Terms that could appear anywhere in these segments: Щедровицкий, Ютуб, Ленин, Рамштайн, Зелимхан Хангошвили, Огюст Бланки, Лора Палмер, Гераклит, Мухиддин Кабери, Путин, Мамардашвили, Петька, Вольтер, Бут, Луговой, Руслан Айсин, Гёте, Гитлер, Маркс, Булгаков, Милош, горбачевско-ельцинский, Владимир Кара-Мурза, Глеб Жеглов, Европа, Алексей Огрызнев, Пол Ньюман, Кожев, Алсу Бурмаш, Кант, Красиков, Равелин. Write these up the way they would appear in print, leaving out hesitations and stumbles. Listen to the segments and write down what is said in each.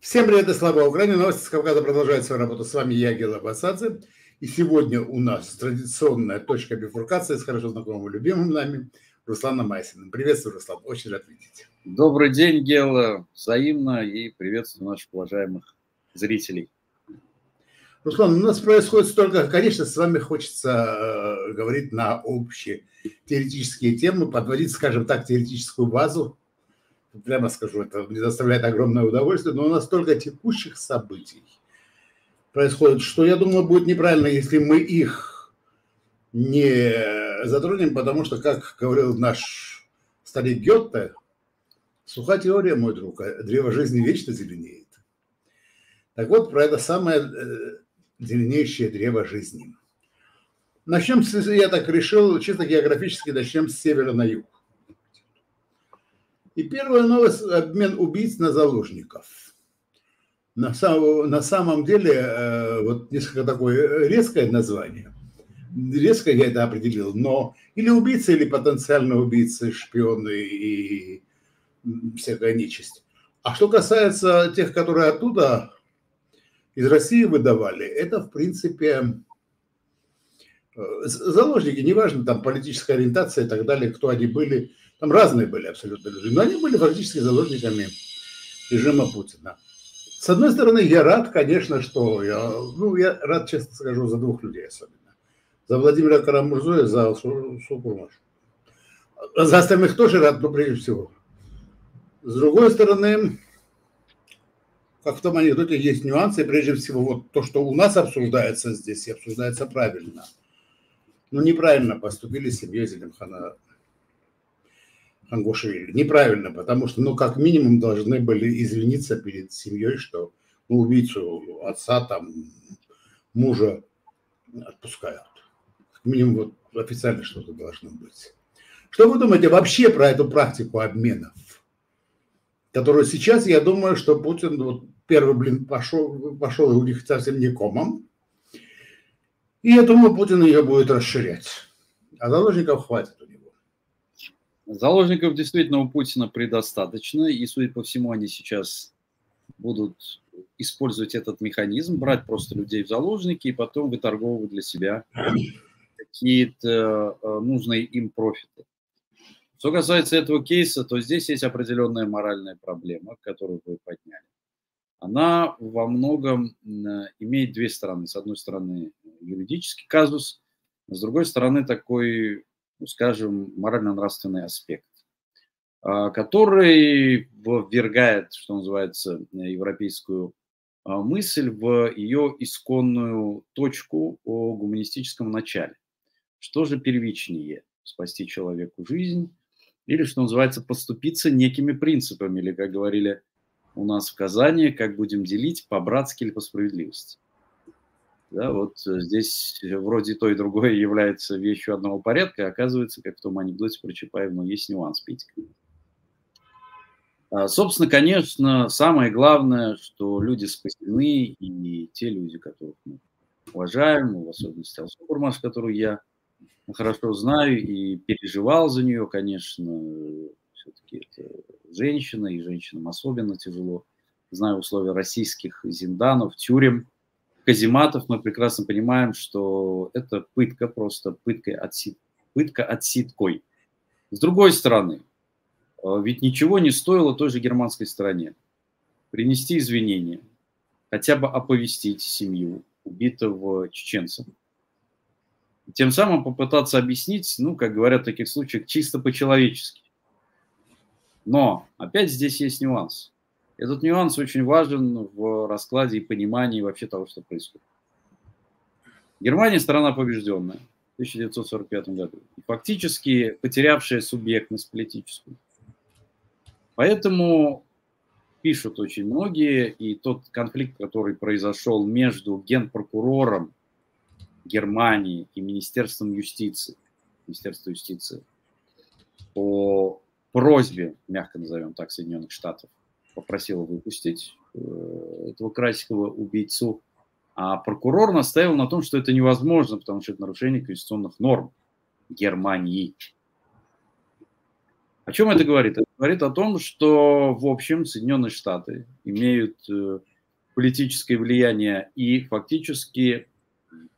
Всем привет, это «Слабая Украина». Новости с Кавказа продолжает свою работу. С вами я, Гела Басадзе. И сегодня у нас традиционная точка бифуркации с хорошо знакомым и любимым нами Русланом Айсиным. Приветствую, Руслан. Очень рад видеть. Добрый день, Гела. Взаимно. И приветствую наших уважаемых зрителей. Руслан, у нас происходит столько, конечно, с вами хочется говорить на общие теоретические темы, подводить, скажем так, теоретическую базу. Прямо скажу, это мне доставляет огромное удовольствие, но у нас столько текущих событий происходит, что, я думаю, будет неправильно, если мы их не затронем, потому что, как говорил наш старик Гёте, суха теория, мой друг, а древо жизни вечно зеленеет. Так вот, про это самое зеленеющее древо жизни. Начнем, я так решил, чисто географически начнем с севера на юг. И первая новость – обмен убийц на заложников. На самом деле, вот несколько такое резкое название. Резко я это определил, но или убийцы, или потенциально убийцы, шпионы и всякая нечисть. А что касается тех, которые оттуда, из России выдавали, это, в принципе, заложники, неважно, там, политическая ориентация и так далее, кто они были. Там разные были абсолютно люди, но они были фактически заложниками режима Путина. С одной стороны, я рад, конечно, что я рад, честно скажу, за двух людей особенно. За Владимира Кара-Мурзу и за Алсу Бурмаш. За остальных тоже рад, но прежде всего. С другой стороны, как в том анекдоте, есть нюансы, и прежде всего вот то, что у нас обсуждается здесь, и обсуждается правильно. Но неправильно поступили с семьей Зелимхана Хангошвили. Неправильно, потому что, как минимум, должны были извиниться перед семьей, что убийцу отца, мужа отпускают. Как минимум, вот, официально что-то должно быть. Что вы думаете вообще про эту практику обменов, которую сейчас, я думаю, что Путин первый блин пошел у них совсем не комом. И я думаю, Путин ее будет расширять. А заложников хватит у него. Заложников действительно у Путина предостаточно, и, судя по всему, они сейчас будут использовать этот механизм, брать просто людей в заложники и потом выторговывать для себя какие-то нужные им профиты. Что касается этого кейса, то здесь есть определенная моральная проблема, которую вы подняли. Она во многом имеет две стороны. С одной стороны, юридический казус, с другой стороны, такой, скажем, морально-нравственный аспект, который ввергает, что называется, европейскую мысль в ее исконную точку о гуманистическом начале. Что же первичнее – спасти человеку жизнь или, что называется, поступиться некими принципами, или, как говорили у нас в Казани, как будем делить, по-братски или по справедливости. Да, вот здесь вроде то и другое является вещью одного порядка, оказывается, как в том анекдоте про Чапаева, но есть нюанс, Петька. Собственно, конечно, самое главное, что люди спасены, и те люди, которых мы уважаем, в особенности Алсу Бурмаш, которую я хорошо знаю и переживал за нее, конечно, все-таки это женщина, и женщинам особенно тяжело. Знаю условия российских зинданов, тюрем, казематов, мы прекрасно понимаем, что это пытка, просто пытка отсидкой. С другой стороны, ведь ничего не стоило той же германской стороне принести извинения, хотя бы оповестить семью убитого чеченца. Тем самым попытаться объяснить, как говорят в таких случаях, чисто по-человечески. Но опять здесь есть нюанс. Этот нюанс очень важен в раскладе и понимании вообще того, что происходит. Германия – страна побежденная в 1945 году, фактически потерявшая субъектность политическую. Поэтому пишут очень многие, и тот конфликт, который произошел между генпрокурором Германии и Министерством юстиции по просьбе, мягко назовем так, Соединенных Штатов, попросила выпустить этого Красикова, убийцу, а прокурор настаивал на том, что это невозможно, потому что это нарушение конституционных норм Германии. О чем это говорит? Это говорит о том, что, в общем, Соединенные Штаты имеют политическое влияние и фактически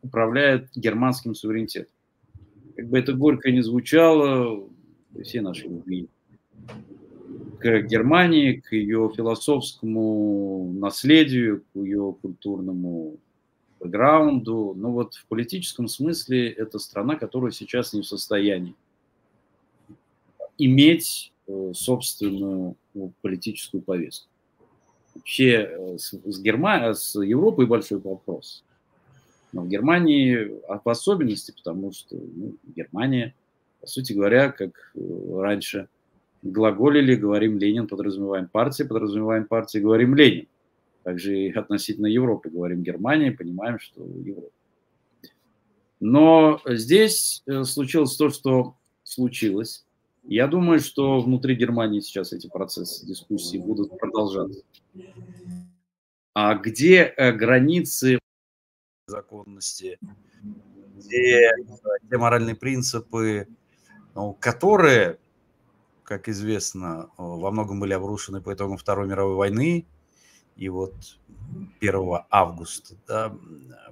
управляют германским суверенитетом. Как бы это горько ни звучало, все наши любви к Германии, к ее философскому наследию, к ее культурному бэкграунду. Но вот в политическом смысле это страна, которая сейчас не в состоянии иметь собственную политическую повестку. Вообще с Европой большой вопрос. Но в Германии в особенности, потому что Германия, по сути говоря, как раньше глаголили, говорим Ленин, подразумеваем партии, говорим Ленин. Также и относительно Европы говорим Германия, понимаем, что Европа. Но здесь случилось то, что случилось. Я думаю, что внутри Германии сейчас эти процессы, дискуссии будут продолжаться. А где границы законности, где те моральные принципы, которые, как известно, во многом были обрушены по итогам Второй мировой войны, и вот 1 августа, да,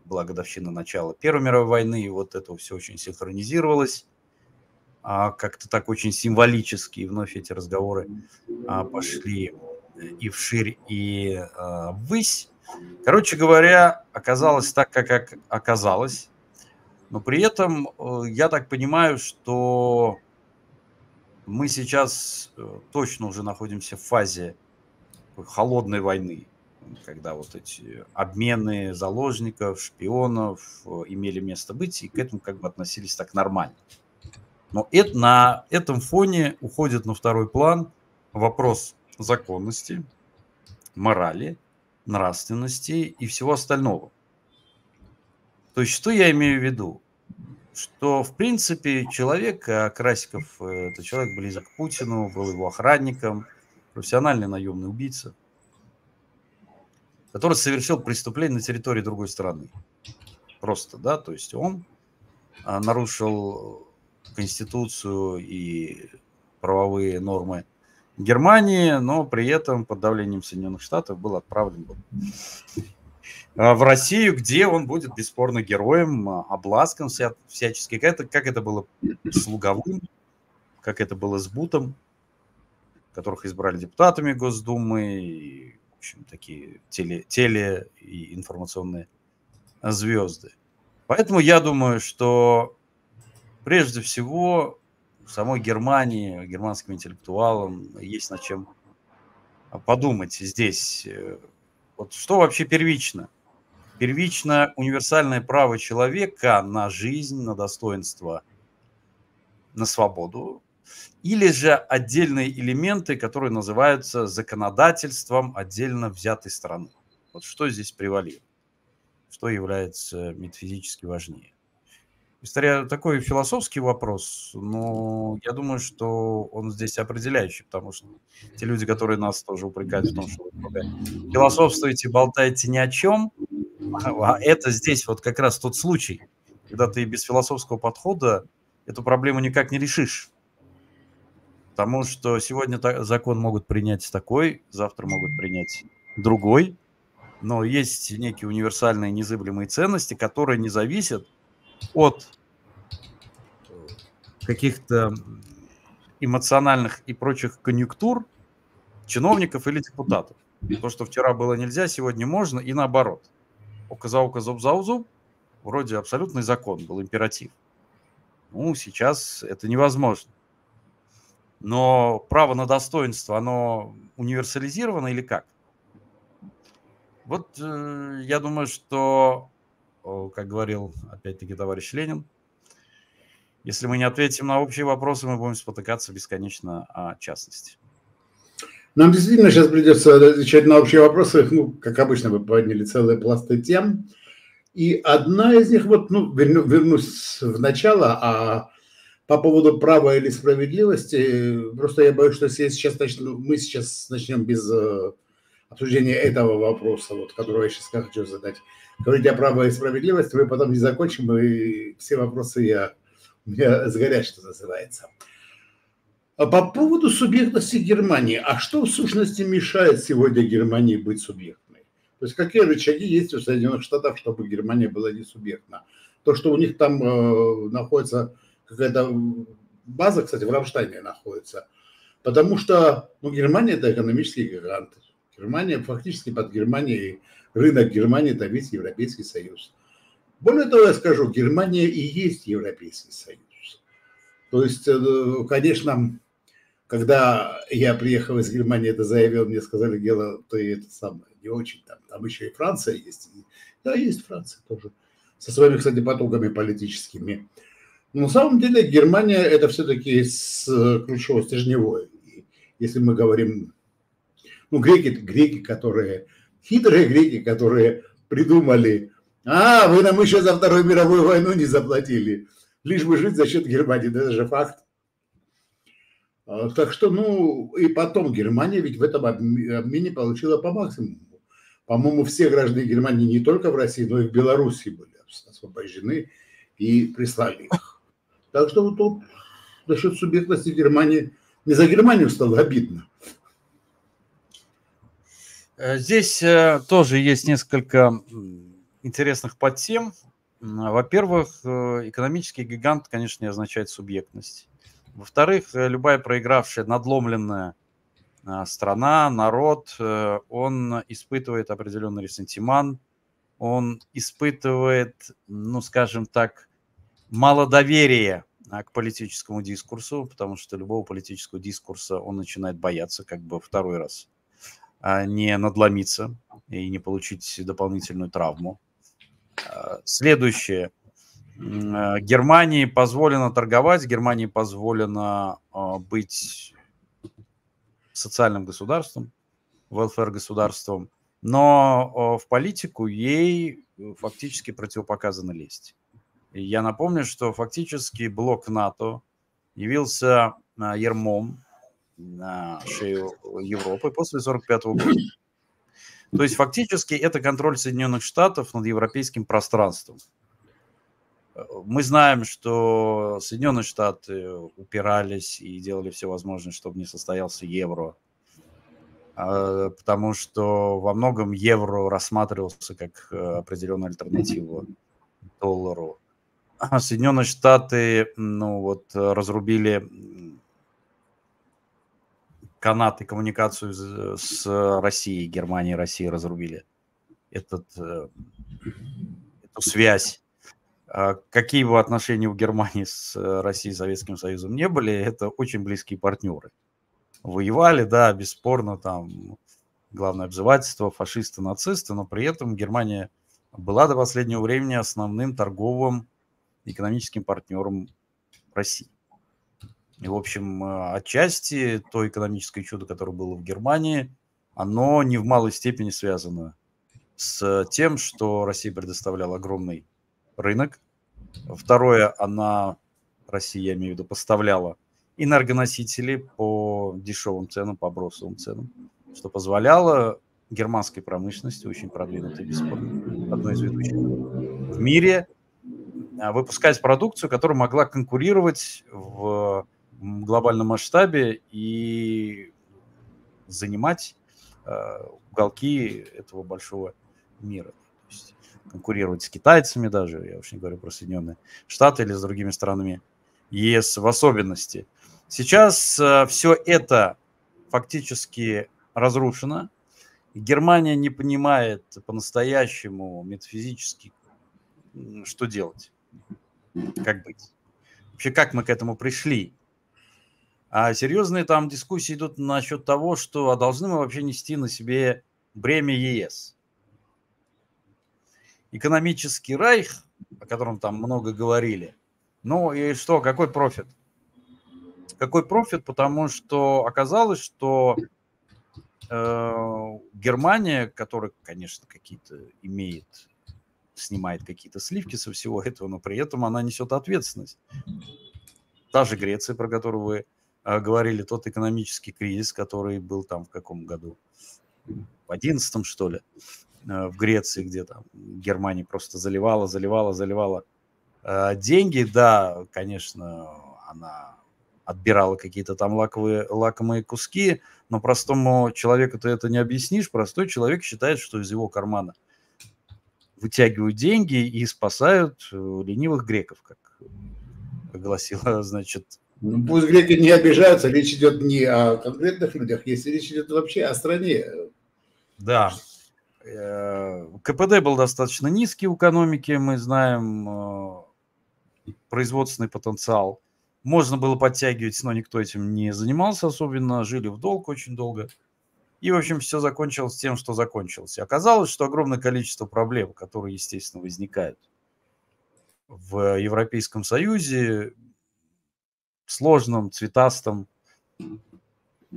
была годовщина начала Первой мировой войны, и вот это все очень синхронизировалось, как-то так очень символически, и вновь эти разговоры пошли и вширь, и ввысь. Короче говоря, оказалось так, как оказалось, но при этом я так понимаю, что мы сейчас точно уже находимся в фазе холодной войны, когда вот эти обмены заложников, шпионов имели место быть, и к этому как бы относились так нормально. Но это, на этом фоне уходит на второй план вопрос законности, морали, нравственности и всего остального. То есть что я имею в виду? Что, в принципе, человек, Красиков, это человек близок к Путину, был его охранником, профессиональный наемный убийца, который совершил преступление на территории другой страны. Просто, да, то есть он нарушил Конституцию и правовые нормы Германии, но при этом под давлением Соединенных Штатов был отправлен в Россию, где он будет бесспорно героем, обласкан всячески. Как это было с Луговым, как это было с Бутом, которых избрали депутатами Госдумы, и, в общем, такие теле и информационные звезды. Поэтому я думаю, что прежде всего самой Германии, германским интеллектуалам есть над чем подумать здесь. Вот что вообще первично? Первично универсальное право человека на жизнь, на достоинство, на свободу, или же отдельные элементы, которые называются законодательством отдельно взятой страны. Вот что здесь превалирует? Что является метафизически важнее? История такой философский вопрос, но я думаю, что он здесь определяющий, потому что те люди, которые нас тоже упрекают в том, что вы философствуете, болтаете ни о чем, а это здесь вот как раз тот случай, когда ты без философского подхода эту проблему никак не решишь. Потому что сегодня закон могут принять такой, завтра могут принять другой, но есть некие универсальные незыблемые ценности, которые не зависят от каких-то эмоциональных и прочих конъюнктур чиновников или депутатов. То, что вчера было нельзя, сегодня можно, и наоборот. Око за око, зуб за зуб, вроде абсолютный закон был, императив. Ну, сейчас это невозможно. Но право на достоинство, оно универсализировано или как? Вот я думаю, что, как говорил опять-таки товарищ Ленин, если мы не ответим на общие вопросы, мы будем спотыкаться бесконечно о частности. Нам действительно сейчас придется отвечать на общие вопросы. Ну, как обычно, вы подняли целые пласты тем. И одна из них, вот, ну, вернусь в начало, а по поводу права или справедливости, просто я боюсь, что мы сейчас начнем без обсуждения этого вопроса, вот, который я сейчас хочу задать. Говорить о праве и справедливости, мы потом не закончим, и все вопросы у меня сгорят, что называется. По поводу субъектности Германии. А что в сущности мешает сегодня Германии быть субъектной? То есть какие рычаги есть у Соединенных Штатов, чтобы Германия была не субъектна? То, что у них там находится какая-то база, кстати, в Рамштайне находится. Потому что Германия – это экономический гигант. Германия фактически под Германией, рынок Германии – это весь Европейский Союз. Более того, я скажу, Германия и есть Европейский Союз. То есть, конечно, когда я приехал из Германии, это заявил, мне сказали, Гела, ты это самое, не очень там еще и Франция есть. Да, есть Франция тоже. Со своими, кстати, потоками политическими. Но на самом деле Германия – это все-таки ключево-стержневое. Если мы говорим, греки, которые, хитрые греки, которые придумали, вы нам еще за Вторую мировую войну не заплатили, лишь бы жить за счет Германии, да, это же факт. Так что, и потом Германия ведь в этом обмене получила по максимуму. По-моему, все граждане Германии не только в России, но и в Беларуси были освобождены и прислали их. Так что вот тут насчет субъектности Германии, не за Германию стало обидно. Здесь тоже есть несколько интересных подтем. Во-первых, экономический гигант, конечно, не означает субъектность. Во-вторых, любая проигравшая, надломленная страна, народ, он испытывает определенный ресентимент, он испытывает, скажем так, мало доверия к политическому дискурсу, потому что любого политического дискурса он начинает бояться, как бы второй раз не надломиться и не получить дополнительную травму. Следующее. Германии позволено торговать, Германии позволено быть социальным государством, welfare-государством, но в политику ей фактически противопоказано лезть. И я напомню, что фактически блок НАТО явился ярмом на шею Европы после 1945 года. То есть фактически это контроль Соединенных Штатов над европейским пространством. Мы знаем, что Соединенные Штаты упирались и делали все возможное, чтобы не состоялся евро, потому что во многом евро рассматривался как определенная альтернатива доллару. Соединенные Штаты, разрубили канат и коммуникацию с Россией, Германией и Россией разрубили эту связь. Какие бы отношения у Германии с Россией и Советским Союзом не были, это очень близкие партнеры. Воевали, да, бесспорно, там главное обзывательство, фашисты, нацисты, но при этом Германия была до последнего времени основным торговым экономическим партнером России. И, в общем, отчасти то экономическое чудо, которое было в Германии, оно не в малой степени связано с тем, что Россия предоставляла огромный рынок. Второе, Россия, я имею в виду, поставляла энергоносители по дешевым ценам, по бросовым ценам, что позволяло германской промышленности, очень продвинутой, бесспорно, одной из ведущих в мире, выпускать продукцию, которая могла конкурировать в глобальном масштабе и занимать уголки этого большого мира. То есть конкурировать с китайцами даже, я уж не говорю про Соединенные Штаты или с другими странами ЕС в особенности. Сейчас все это фактически разрушено. Германия не понимает по-настоящему метафизически, что делать, как быть. Вообще, как мы к этому пришли? А серьезные там дискуссии идут насчет того, что должны мы вообще нести на себе бремя ЕС. Экономический райх, о котором там много говорили, и что, какой профит? Какой профит, потому что оказалось, что Германия, которая, конечно, снимает какие-то сливки со всего этого, но при этом она несет ответственность. Та же Греция, про которую вы говорили, тот экономический кризис, который был там в каком году? В 11-м, что ли, в Греции, где там Германия просто заливала деньги. Да, конечно, она отбирала какие-то там лакомые куски, но простому человеку ты это не объяснишь. Простой человек считает, что из его кармана вытягивают деньги и спасают ленивых греков, как гласила, значит... Ну, пусть греки не обижаются, речь идет не о конкретных людях, если речь идет вообще о стране. Да. КПД был достаточно низкий у экономики, мы знаем производственный потенциал. Можно было подтягивать, но никто этим не занимался особенно, жили в долг очень долго. И, в общем, все закончилось тем, что закончилось. И оказалось, что огромное количество проблем, которые, естественно, возникают в Европейском Союзе, сложном, цветастом,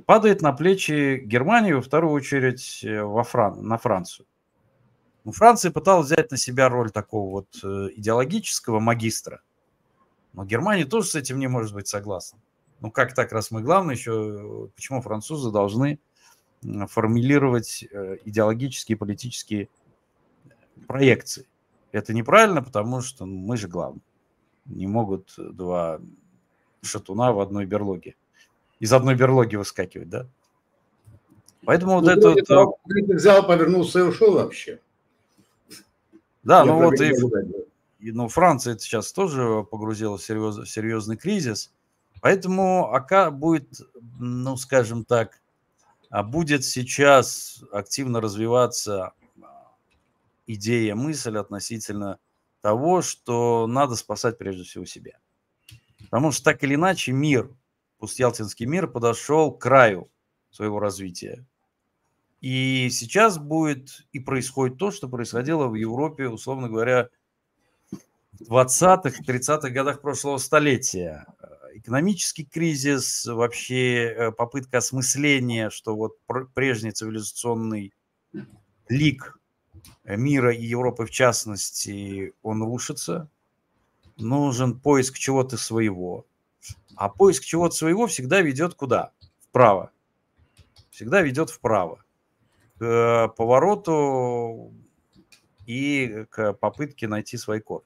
падает на плечи Германии, во вторую очередь на Францию. Но Франция пыталась взять на себя роль такого вот идеологического магистра. Но Германия тоже с этим не может быть согласна. Ну как так, раз мы главное еще, почему французы должны формулировать идеологические и политические проекции? Это неправильно, потому что мы же главные. Не могут два шатуна в одной берлоге. Из одной берлоги выскакивать, да? Поэтому вот это... Вот... Зал повернулся и ушел вообще. Да, я ну вот и... Ну, Франция сейчас тоже погрузилась в серьезный кризис. Поэтому АК будет, ну, скажем так, будет сейчас активно развиваться идея, мысль относительно того, что надо спасать прежде всего себя. Потому что так или иначе мир... Пустьялтинский мир подошел к краю своего развития. И сейчас будет и происходит то, что происходило в Европе, условно говоря, в 20-х, 30-х годах прошлого столетия. Экономический кризис, вообще попытка осмысления, что вот прежний цивилизационный лик мира и Европы в частности, он рушится. Нужен поиск чего-то своего. А поиск чего-то своего всегда ведет куда? Вправо. Всегда ведет вправо. К повороту и к попытке найти свой корень.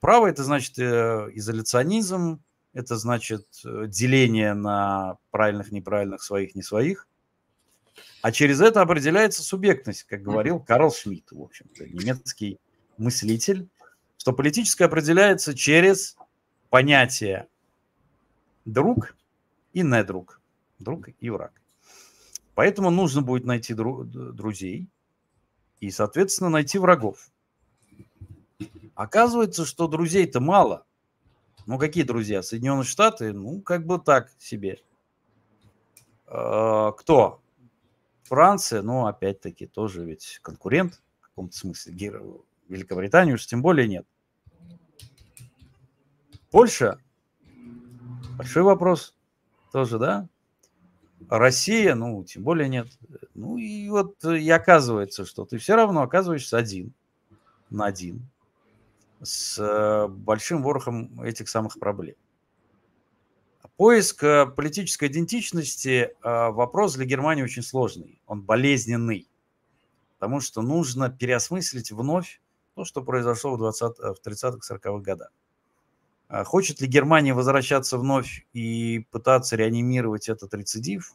Право – это значит изоляционизм, это значит деление на правильных, неправильных, своих, не своих. А через это определяется субъектность, как говорил Карл Шмит, в общем-то, немецкий мыслитель, что политическое определяется через... понятие друг и недруг, друг и враг. Поэтому нужно будет найти друзей и, соответственно, найти врагов. Оказывается, что друзей-то мало. Ну, какие друзья? Соединенные Штаты? Ну, как бы так себе. Кто? Франция? Ну, опять-таки, тоже ведь конкурент в каком-то смысле. Великобританию уж тем более нет. Польша? Большой вопрос. Тоже, да? Россия? Ну, тем более нет. Ну, и вот и оказывается, что ты все равно оказываешься один на один с большим ворохом этих самых проблем. Поиск политической идентичности – вопрос для Германии очень сложный. Он болезненный, потому что нужно переосмыслить вновь то, что произошло в 30-40-х годах. Хочет ли Германия возвращаться вновь и пытаться реанимировать этот рецидив?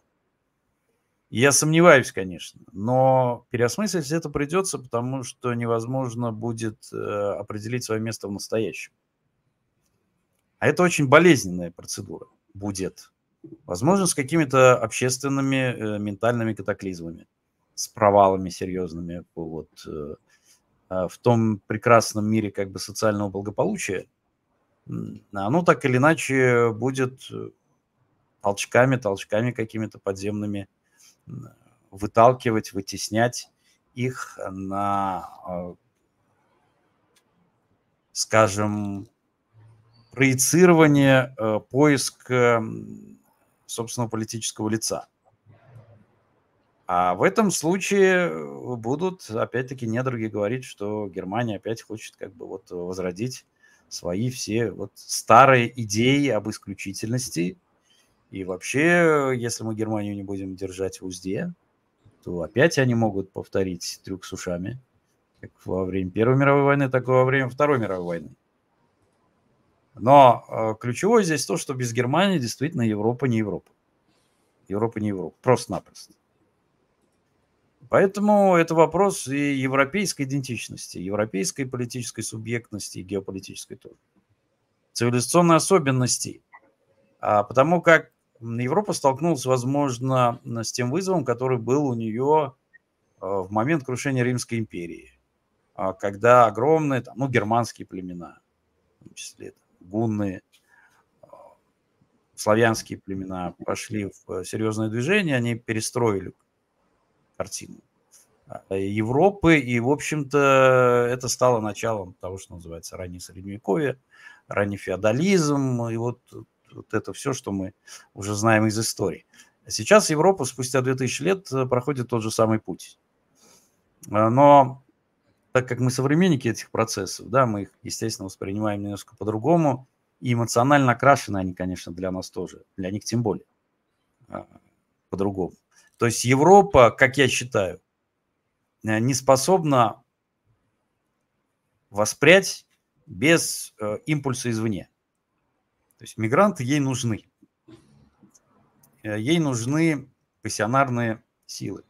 Я сомневаюсь, конечно, но переосмыслить это придется, потому что невозможно будет определить свое место в настоящем. А это очень болезненная процедура будет. Возможно, с какими-то общественными ментальными катаклизмами, с провалами серьезными вот, в том прекрасном мире как бы социального благополучия, оно так или иначе будет толчками какими-то подземными выталкивать, вытеснять их на, скажем, проецирование, поиск собственного политического лица. А в этом случае будут, опять-таки, недруги говорить, что Германия опять хочет как бы вот возродить свои все вот старые идеи об исключительности. И вообще, если мы Германию не будем держать в узде, то опять они могут повторить трюк с ушами, как во время Первой мировой войны, так и во время Второй мировой войны. Но ключевое здесь то, что без Германии действительно Европа не Европа. Европа не Европа, просто-напросто. Поэтому это вопрос и европейской идентичности, европейской политической субъектности, и геополитической тоже. Цивилизационной особенности. Потому как Европа столкнулась, возможно, с тем вызовом, который был у нее в момент крушения Римской империи. Когда огромные, там, ну, германские племена, в том числе гунны, славянские племена пошли в серьезное движение, они перестроили картину Европы, и, в общем-то, это стало началом того, что называется раннее Средневековье, ранний феодализм, и вот это все, что мы уже знаем из истории. Сейчас Европа спустя 2000 лет проходит тот же самый путь. Но так как мы современники этих процессов, да, мы их, естественно, воспринимаем немножко по-другому, и эмоционально окрашены они, конечно, для нас тоже, для них тем более по-другому. То есть Европа, как я считаю, не способна воспрять без импульса извне. То есть мигранты ей нужны. Ей нужны пассионарные силы.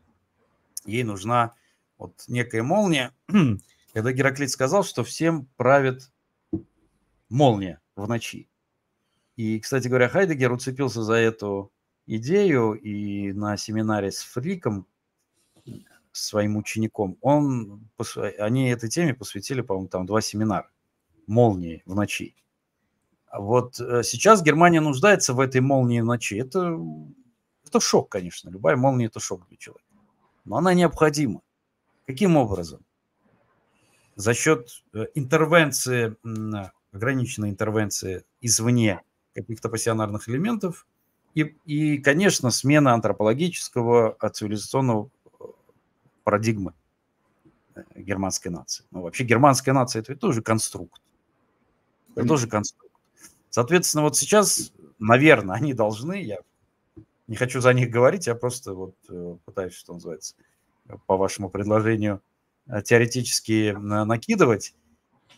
Ей нужна вот некая молния. Когда Гераклит сказал, что всем правит молния в ночи. И, кстати говоря, Хайдеггер уцепился за эту идею, и на семинаре с Фриком, своим учеником, они этой теме посвятили, по-моему, там 2 семинара. Молнии в ночи. Вот сейчас Германия нуждается в этой молнии в ночи. Это шок, конечно. Любая молния – это шок для человека. Но она необходима. Каким образом? За счет интервенции, ограниченной интервенции извне каких-то пассионарных элементов и, конечно, смена антропологического, цивилизационного парадигмы германской нации. Ну, вообще германская нация – это ведь тоже конструкт. Это тоже конструкт. Соответственно, вот сейчас, наверное, они должны, я не хочу за них говорить, я просто вот пытаюсь, что называется, по вашему предложению теоретически накидывать,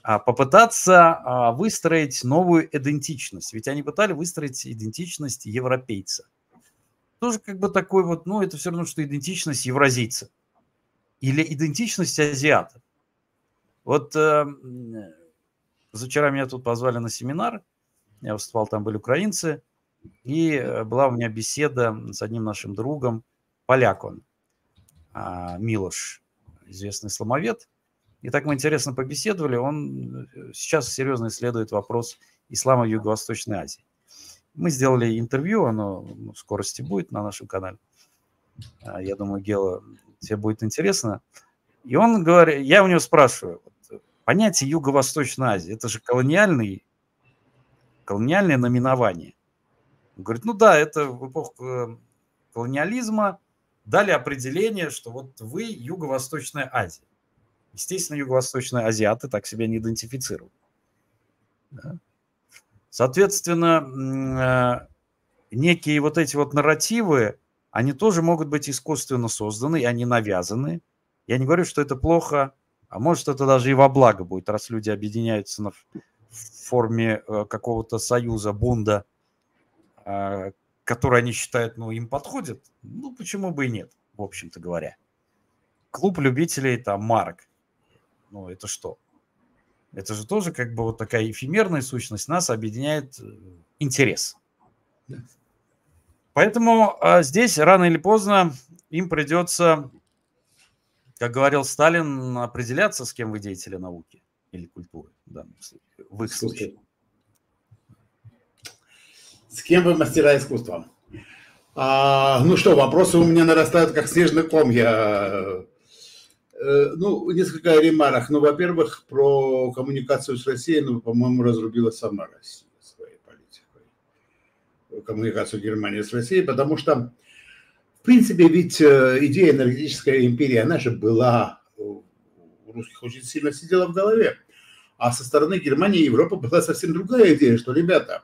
попытаться выстроить новую идентичность. Ведь они пытались выстроить идентичность европейца. Тоже как бы такой вот, ну, это все равно, что идентичность евразийца. Или идентичность азиата. Вот позавчера меня тут позвали на семинар, я выступал, там были украинцы, и была у меня беседа с одним нашим другом, поляк он, Милош, известный исламовед. И так мы интересно побеседовали, он сейчас серьезно исследует вопрос ислама в Юго-Восточной Азии. Мы сделали интервью, оно в скорости будет на нашем канале. Я думаю, Гела, тебе будет интересно. И он говорит, я у него спрашиваю, понятие Юго-Восточной Азии, это же колониальное наименование. Он говорит, ну да, это в эпоху колониализма дали определение, что вот вы Юго-Восточная Азия. Естественно, Юго-Восточные азиаты так себя не идентифицируют. Да? Соответственно, некие вот эти вот нарративы, они тоже могут быть искусственно созданы, и они навязаны. Я не говорю, что это плохо, а может, это даже и во благо будет, раз люди объединяются в форме какого-то союза, бунда, который они считают, ну, им подходит. Ну, почему бы и нет, в общем-то говоря. Клуб любителей, там, марок. Ну, это что? Это же тоже как бы вот такая эфемерная сущность. Нас объединяет интерес. Поэтому здесь рано или поздно им придется, как говорил Сталин, определяться, с кем вы деятели науки или культуры в их случае. С кем вы мастера искусства? Ну что, вопросы у меня нарастают, как снежный ком. Я, ну, несколько ремарок. Ну, во-первых, про коммуникацию с Россией, ну, по-моему, разрубила сама Россия своей политикой. Коммуникацию Германии с Россией, потому что, в принципе, ведь идея энергетической империи, она же была у русских очень сильно сидела в голове. А со стороны Германии и Европы была совсем другая идея, что, ребята,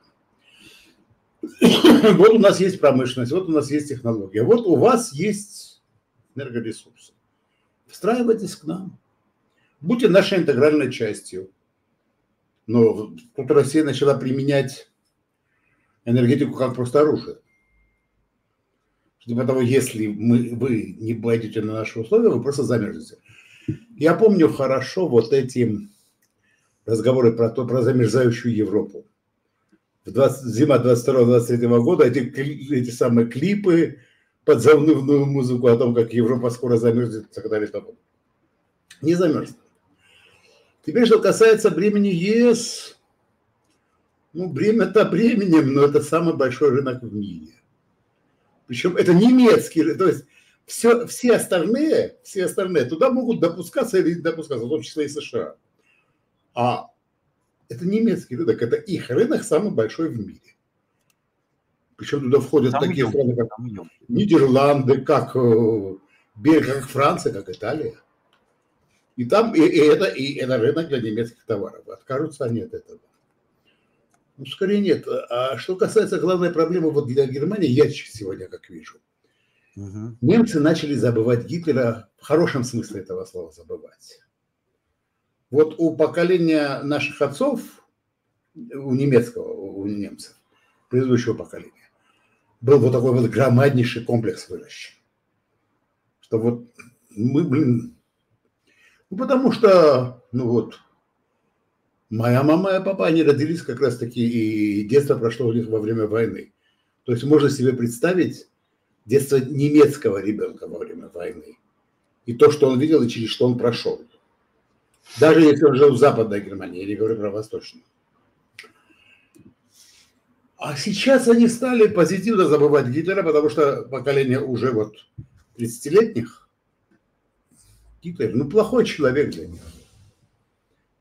вот у нас есть промышленность, вот у нас есть технология, вот у вас есть энергоресурсы. Встраивайтесь к нам. Будьте нашей интегральной частью. Но тут Россия начала применять энергетику как просто оружие. Потому если вы не пойдете на наши условия, вы просто замерзнете. Я помню хорошо вот эти разговоры про замерзающую Европу. Зима 22-23 года эти самые клипы под заунывную музыку о том, как Европа скоро замерзнет, и так далее. Не замерзла. Теперь, что касается бремени ЕС, ну, бремя-то бременем, но это самый большой рынок в мире. Причем это немецкий рынок, то есть все остальные туда могут допускаться или не допускаться, в том числе и США. А это немецкий рынок, это их рынок самый большой в мире. Причем туда входят такие страны, как Нидерланды, как Бельгия, как Франция, как Италия. И там это рынок для немецких товаров. Откажутся они от этого? Ну, скорее нет. А что касается главной проблемы вот для Германии, я сегодня как вижу. Угу. Немцы начали забывать Гитлера, в хорошем смысле этого слова забывать. Вот у поколения наших отцов, у немцев, предыдущего поколения, был вот такой вот громаднейший комплекс выращен. Что вот мы, потому что, моя мама и папа, они родились как раз-таки, и детство прошло у них во время войны. То есть можно себе представить детство немецкого ребенка во время войны. И то, что он видел, и через что он прошел. Даже если он жил в Западной Германии, я не говорю про Восточную. А сейчас они стали позитивно забывать Гитлера, потому что поколение уже 30-летних, Гитлер, плохой человек для них,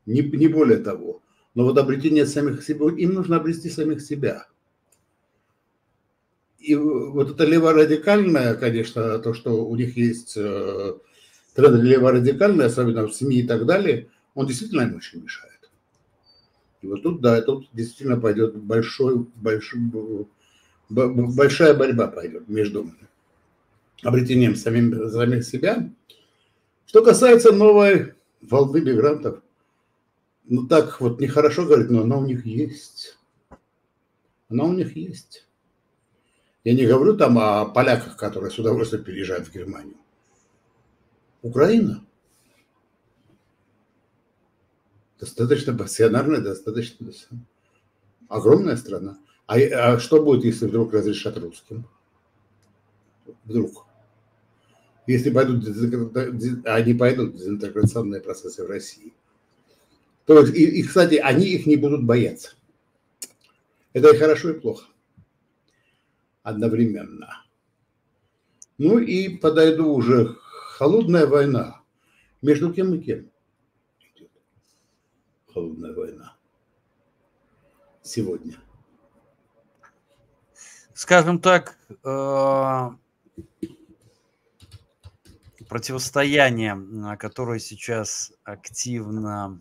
не более того. Но вот обретение самих себя, им нужно обрести самих себя. И вот это леворадикальное, конечно, то, что у них есть тренд леворадикальный, особенно в СМИ и так далее, он действительно им очень мешает. И вот тут, да, тут действительно пойдет большая борьба пойдет между обретением самих себя. Что касается новой волны мигрантов, так нехорошо говорить, но она у них есть. Она у них есть. Я не говорю там о поляках, которые с удовольствием переезжают в Германию. Украина. Достаточно пассионарная, достаточно огромная страна. А что будет, если вдруг разрешат русским? Вдруг. Если пойдут дезинтеграционные процессы в России. То есть, кстати, они их не будут бояться. Это и хорошо, и плохо. Одновременно. Ну и подойду уже. Холодная война. Между кем и кем? Холодная война. Сегодня. Скажем так, противостояние, которое сейчас активно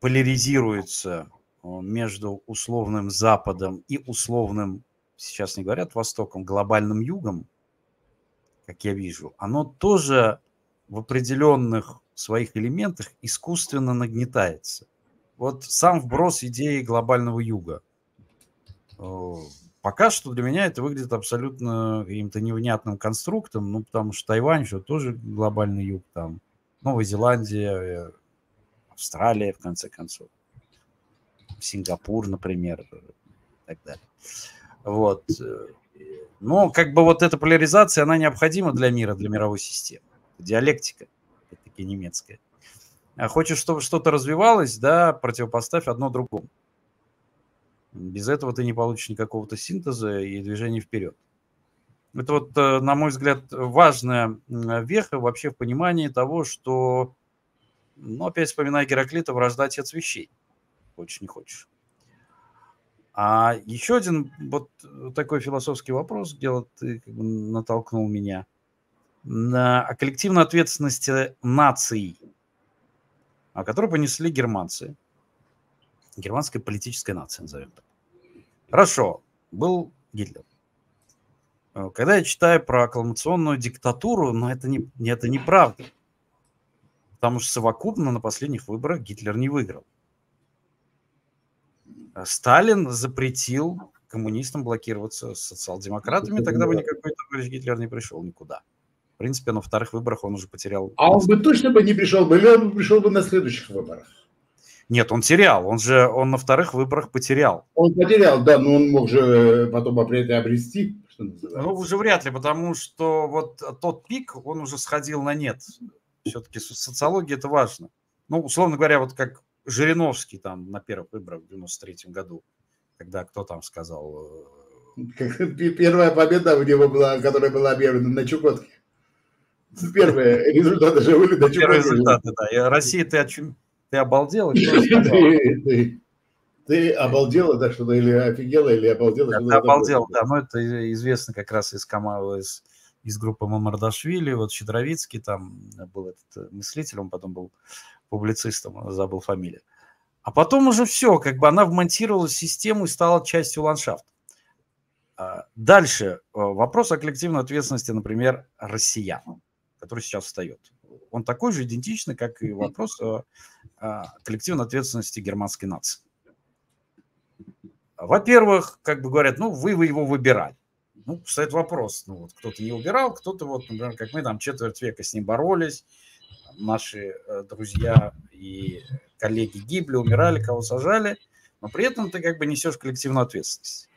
поляризируется между условным Западом и условным, сейчас не говорят, Востоком, глобальным Югом, как я вижу, оно тоже в определенных своих элементах искусственно нагнетается. Вот сам вброс идеи глобального Юга. Пока что для меня это выглядит абсолютно каким-то невнятным конструктом, потому что Тайвань же тоже глобальный юг, там Новая Зеландия, Австралия, в конце концов, Сингапур, например, и так далее. Но эта поляризация, она необходима для мира, для мировой системы. Диалектика, опять-таки, немецкая. А хочешь, чтобы что-то развивалось, противопоставь одно другому. Без этого ты не получишь никакого синтеза и движения вперед. Это, на мой взгляд, важная веха вообще в понимании того, что, опять вспоминая Гераклита, вражда отец вещей. Хочешь, не хочешь. А еще один такой философский вопрос, Гела, ты натолкнул меня, о коллективной ответственности наций, которую понесли германцы. Германская политическая нация, назовем так. Хорошо, был Гитлер. Когда я читаю про аккламационную диктатуру, это неправда. Потому что совокупно на последних выборах Гитлер не выиграл. Сталин запретил коммунистам блокироваться с социал-демократами, тогда бы никакой товарищ Гитлер не пришел никуда. В принципе, на вторых выборах он уже потерял. А он бы точно бы не пришел бы, или он пришел бы на следующих выборах? Нет, он терял. Он на вторых выборах потерял. Он потерял, да, но он мог же потом обрести. Ну, уже вряд ли, потому что вот тот пик, он уже сходил на нет. Все-таки социология – это важно. Ну, условно говоря, вот как Жириновский там на первых выборах в 93-м году, когда кто там сказал? Первая победа у него была, которая была объявлена на Чукотке. Первые результаты же были на Чукотке. Первые результаты, да. Россия, ты обалдела? Ты обалдела, да, что-то, или офигела, или обалдела. Ты обалдела, да, но это известно как раз из Камала, из группы Мамардашвили, вот Щедровицкий там был этот мыслитель, он потом был публицистом, забыл фамилию. А потом уже все, как бы она вмонтировалась в систему и стала частью ландшафта. Дальше вопрос о коллективной ответственности, например, россиян, который сейчас встает. Он такой же идентичный, как и вопрос о коллективной ответственности германской нации. Во-первых, как бы говорят, ну, вы его выбирали. Ну, стоит вопрос, ну, вот кто-то не убирал, кто-то, вот, например, как мы там четверть века с ним боролись, наши друзья и коллеги гибли, умирали, кого сажали, но при этом ты как бы несешь коллективную ответственность.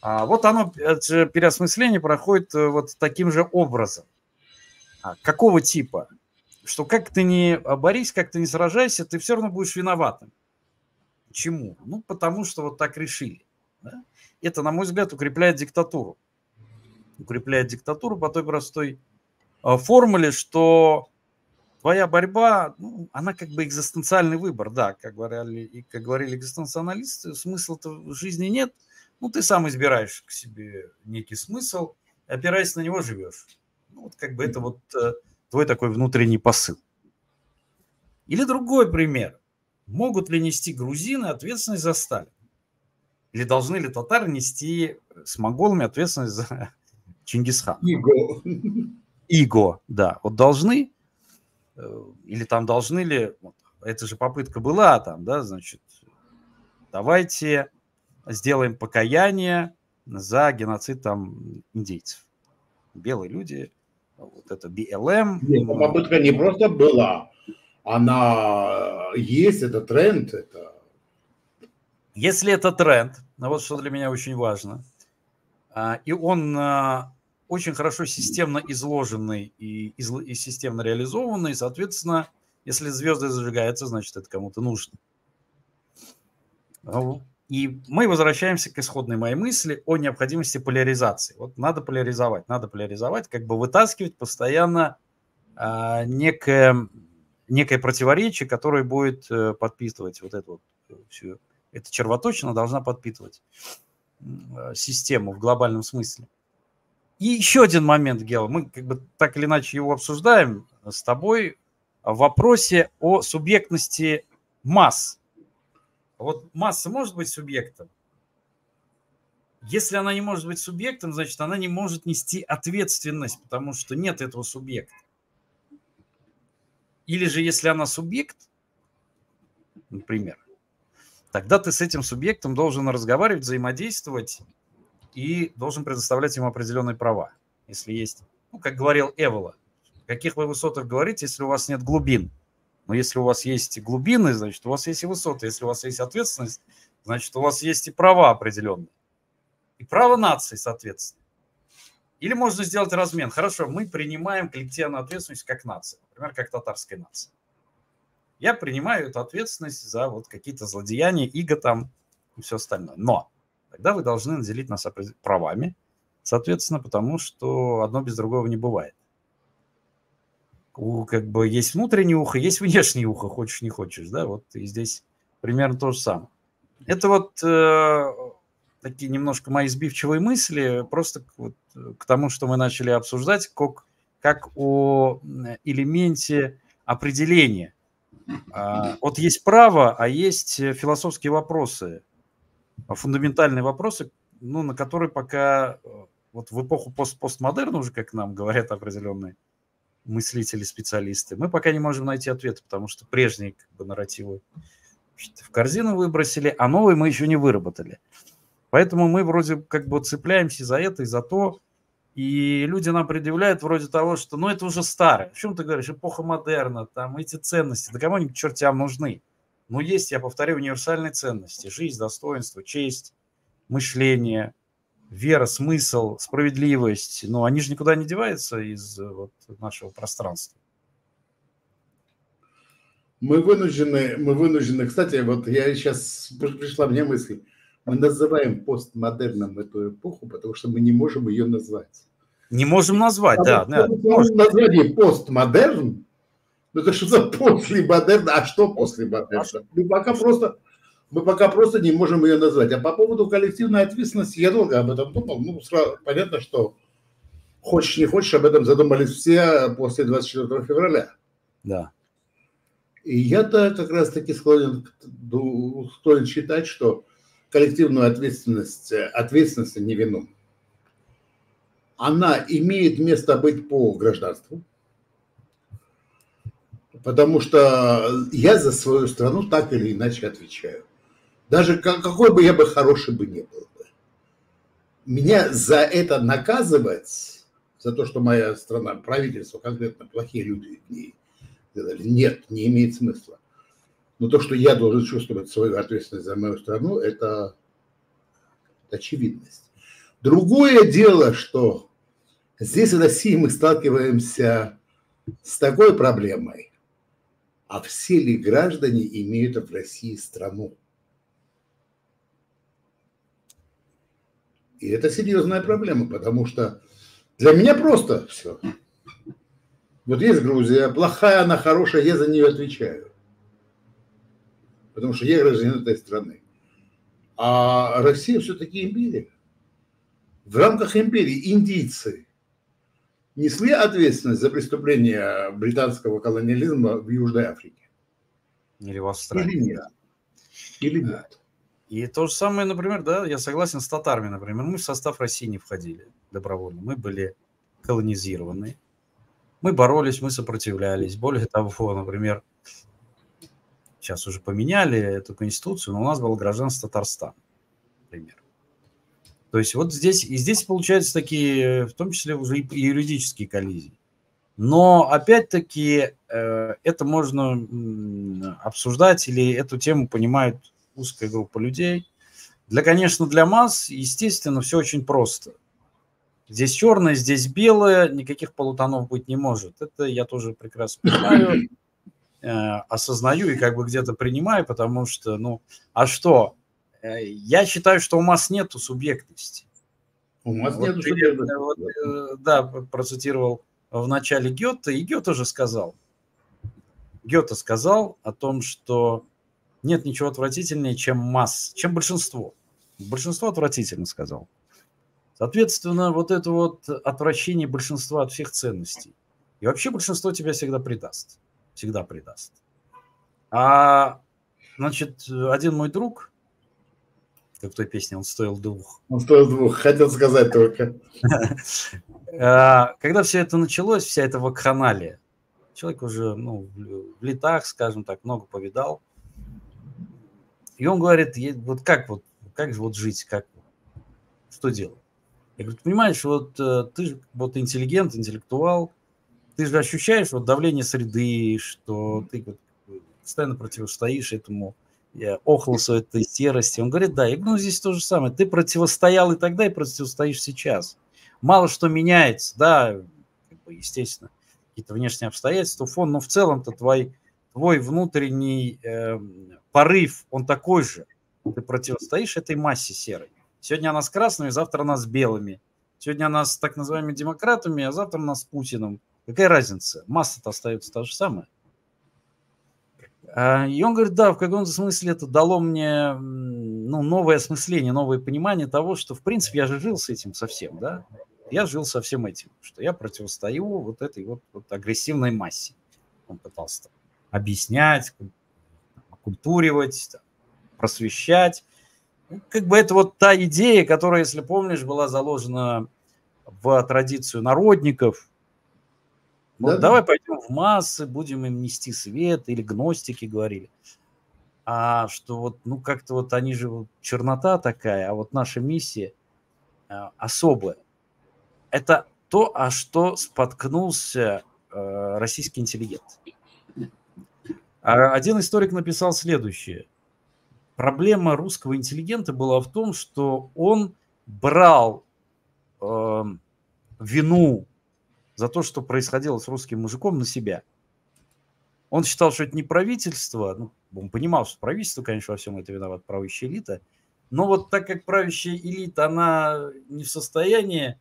А вот оно, это переосмысление проходит вот таким же образом. Какого типа? Что как ты не борись, как ты не сражайся, ты все равно будешь виноватым. Почему? Ну, потому что вот так решили. Да? Это, на мой взгляд, укрепляет диктатуру. Укрепляет диктатуру по той простой формуле, что твоя борьба, ну, она как бы экзистенциальный выбор. Да, как говорили экзистенциалисты, смысла-то в жизни нет. Ну, ты сам избираешь к себе некий смысл, опираясь на него живешь. Ну, вот как бы это вот твой такой внутренний посыл. Или другой пример. Могут ли нести грузины ответственность за Сталина? Или должны ли татары нести с монголами ответственность за Чингисхана? Иго, да. Вот должны, или там должны ли, вот, это же попытка была там, да, значит, давайте сделаем покаяние за геноцид там индейцев. Белые люди, вот это БЛМ. Нет, попытка не просто была, она есть, это тренд, это... Если это тренд, ну вот что для меня очень важно, и он очень хорошо системно изложенный и системно реализованный, соответственно, если звезды зажигаются, значит, это кому-то нужно. И мы возвращаемся к исходной моей мысли о необходимости поляризации. Вот надо поляризовать, как бы вытаскивать постоянно некое противоречие, которое будет подпитывать вот эту вот всю... Эта червоточина должна подпитывать систему в глобальном смысле. И еще один момент, Гела, мы как бы так или иначе его обсуждаем с тобой в вопросе о субъектности масс. Вот масса может быть субъектом? Если она не может быть субъектом, значит, она не может нести ответственность, потому что нет этого субъекта. Или же если она субъект, например, тогда ты с этим субъектом должен разговаривать, взаимодействовать и должен предоставлять ему определенные права, если есть. Ну, как говорил Эвола, о каких вы высотах говорите, если у вас нет глубин? Но если у вас есть глубины, значит, у вас есть и высоты. Если у вас есть ответственность, значит, у вас есть и права определенные. И право нации, соответственно. Или можно сделать размен. Хорошо, мы принимаем коллективную ответственность как нация, например, как татарская нация. Я принимаю эту ответственность за вот какие-то злодеяния, иго там и все остальное. Но тогда вы должны наделить нас правами, соответственно, потому что одно без другого не бывает. Как бы есть внутреннее ухо, есть внешнее ухо, хочешь не хочешь, да, вот и здесь примерно то же самое. Это вот такие немножко мои сбивчивые мысли, просто к тому, что мы начали обсуждать, как о элементе определения. Вот есть право, а есть философские вопросы, фундаментальные вопросы, ну, на которые пока вот в эпоху постмодерна уже, как нам говорят определенные мыслители, специалисты, мы пока не можем найти ответа, потому что прежние как бы нарративы в корзину выбросили, а новые мы еще не выработали. Поэтому мы вроде как бы цепляемся за это и за то, и люди нам предъявляют вроде того, что ну это уже старое. О чем ты говоришь? Эпоха модерна, там эти ценности. Да кому они к чертям нужны? Но есть, я повторю, универсальные ценности. Жизнь, достоинство, честь, мышление, вера, смысл, справедливость. Но они же никуда не деваются из вот, нашего пространства. Мы вынуждены, кстати, вот я сейчас пришла мне мысль, мы называем постмодерном эту эпоху, потому что мы не можем ее назвать. Не можем назвать, да. Название постмодерн, ну это что за послемодерн, а что послемодерн? Мы пока просто не можем ее назвать. А по поводу коллективной ответственности я долго об этом думал, ну сразу, понятно, что хочешь не хочешь, об этом задумались все после 24 февраля. Да. И я-то как раз-таки склонен считать, что коллективную ответственность за невину, она имеет место быть по гражданству, потому что я за свою страну так или иначе отвечаю. Даже какой бы я бы хороший бы не был. Меня за это наказывать, за то, что моя страна, правительство, конкретно плохие люди в ней, нет, не имеет смысла. Но то, что я должен чувствовать свою ответственность за мою страну, это очевидность. Другое дело, что здесь в России мы сталкиваемся с такой проблемой. А все ли граждане имеют в России страну? И это серьезная проблема, потому что для меня просто все. Вот есть Грузия, плохая она, хорошая, я за нее отвечаю. Потому что я гражданин этой страны. А Россия все-таки империя. В рамках империи индийцы несли ответственность за преступления британского колониализма в Южной Африке. Или в Австралии. Или нет. И то же самое, например, да, я согласен с татарами, например. Мы в состав России не входили добровольно. Мы были колонизированы. Мы боролись, мы сопротивлялись. Более того, например, сейчас уже поменяли эту конституцию, но у нас было гражданство Татарстана, например. То есть вот здесь, и здесь получаются такие, в том числе уже и юридические коллизии. Но опять-таки это можно обсуждать, или эту тему понимает узкая группа людей. Конечно, для масс, естественно, все очень просто. Здесь черное, здесь белое, никаких полутонов быть не может. Это я тоже прекрасно понимаю, осознаю и как бы где-то принимаю, потому что, ну, а что? Я считаю, что у нас нету субъектности. У нас вот нету субъектности. Вот, да, процитировал в начале Гёте, и Гёте же сказал. Гёте сказал о том, что нет ничего отвратительнее, чем масса, чем большинство. Большинство отвратительно сказал. Соответственно, вот это вот отвращение большинства от всех ценностей. И вообще большинство тебя всегда предаст. Всегда предаст. А, значит, один мой друг, как в той песне, он стоил двух. Он стоил двух, хотел сказать только. Когда все это началось, вся эта вакханалия, человек уже ну, в летах, скажем так, много повидал. И он говорит, вот как жить, как, что делать? Я говорю, понимаешь, вот ты же вот, интеллигент, интеллектуал, ты же ощущаешь вот, давление среды, что ты вот, постоянно противостоишь этому охлосу, этой серости. Он говорит, да, я говорю, ну здесь то же самое. Ты противостоял и тогда, и противостоишь сейчас. Мало что меняется, да, естественно, какие-то внешние обстоятельства, фон, но в целом-то твой внутренний порыв, он такой же. Ты противостоишь этой массе серой. Сегодня она с красными, завтра она с белыми. Сегодня она с так называемыми демократами, а завтра она с Путиным. Какая разница? Масса-то остается та же самая. И он говорит, да, в каком-то смысле это дало мне ну, новое осмысление, новое понимание того, что, в принципе, я же жил с этим совсем, да? Я жил со всем этим, что я противостою вот этой вот агрессивной массе. Он пытался объяснять, окультуривать, просвещать. Как бы это вот та идея, которая, если помнишь, была заложена в традицию народников, Ну, да, давай пойдем в массы, будем им нести свет, или гностики говорили. А что вот, ну как-то вот они же, вот, чернота такая, а вот наша миссия особая. Это то, о что споткнулся российский интеллигент. Один историк написал следующее. Проблема русского интеллигента была в том, что он брал вину за то, что происходило с русским мужиком, на себя. Он считал, что это не правительство, ну, он понимал, что правительство, конечно, во всем это виноват, правящая элита, но вот так как правящая элита, она не в состоянии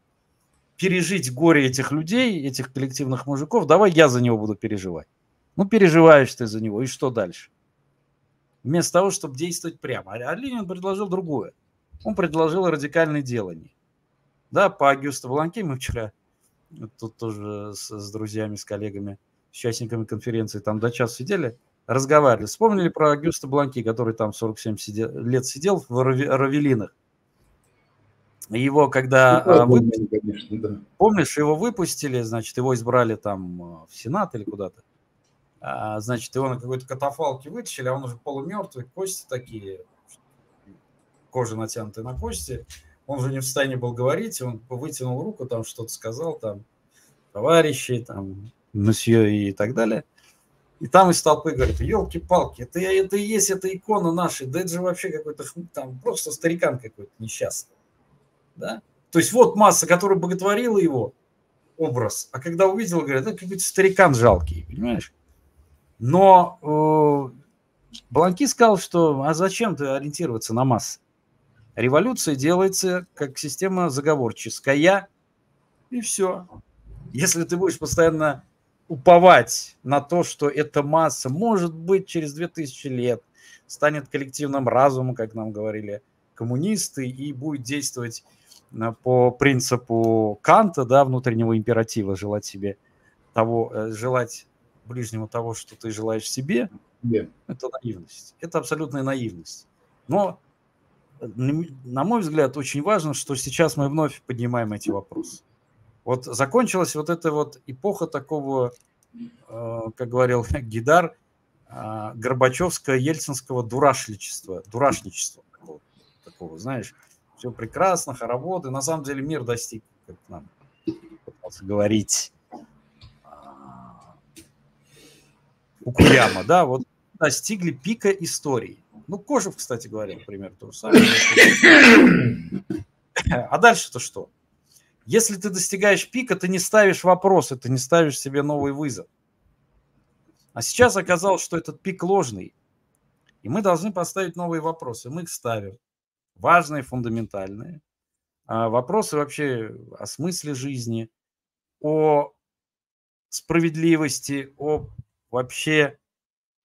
пережить горе этих людей, этих коллективных мужиков, давай я за него буду переживать. Ну, переживаешь ты за него, и что дальше? Вместо того, чтобы действовать прямо. А Ленин предложил другое. Он предложил радикальное делание. Да, по Огюсту Бланки мы вчера тут тоже с друзьями, с коллегами, с участниками конференции там до часа сидели, разговаривали. Вспомнили про Огюста Бланки, который там 47 лет сидел в Равелинах. Его, когда выпустили, конечно, да. Помнишь, его выпустили, значит, его избрали там в Сенат или куда-то. Значит, его на какой-то катафалке вытащили, а он уже полумертвый, кости такие, кожа натянутая на кости. Он же не в состоянии был говорить, он вытянул руку, там что-то сказал, там, товарищи, там, мсье и так далее. И там из толпы говорят, елки-палки, это и есть, это икона наша, да это же вообще какой-то, там, просто старикан какой-то несчастный. Да? То есть вот масса, которая боготворила его образ, а когда увидела, говорят, это какой-то старикан жалкий, понимаешь? Но Бланки сказал, что а зачем ты ориентироваться на массы? Революция делается как система заговорческая, и все. Если ты будешь постоянно уповать на то, что эта масса, может быть, через 2000 лет станет коллективным разумом, как нам говорили коммунисты, и будет действовать по принципу Канта, да, внутреннего императива, желать себе того, желать ближнему того, что ты желаешь себе, yeah. Это наивность. Это абсолютная наивность. Но на мой взгляд, очень важно, что сейчас мы вновь поднимаем эти вопросы. Вот закончилась вот эта вот эпоха такого, как говорил Гидар, горбачевско-ельцинского дурашничества такого, знаешь, все прекрасно, хороводы, на самом деле мир достиг, как нам пытался говорить Укуяма, да, вот достигли пика истории. Ну, Кожев, кстати говоря, например, то же самое. А дальше-то что? Если ты достигаешь пика, ты не ставишь вопросы, ты не ставишь себе новый вызов. А сейчас оказалось, что этот пик ложный. И мы должны поставить новые вопросы. Мы их ставим. Важные, фундаментальные. Вопросы вообще о смысле жизни, о справедливости, о вообще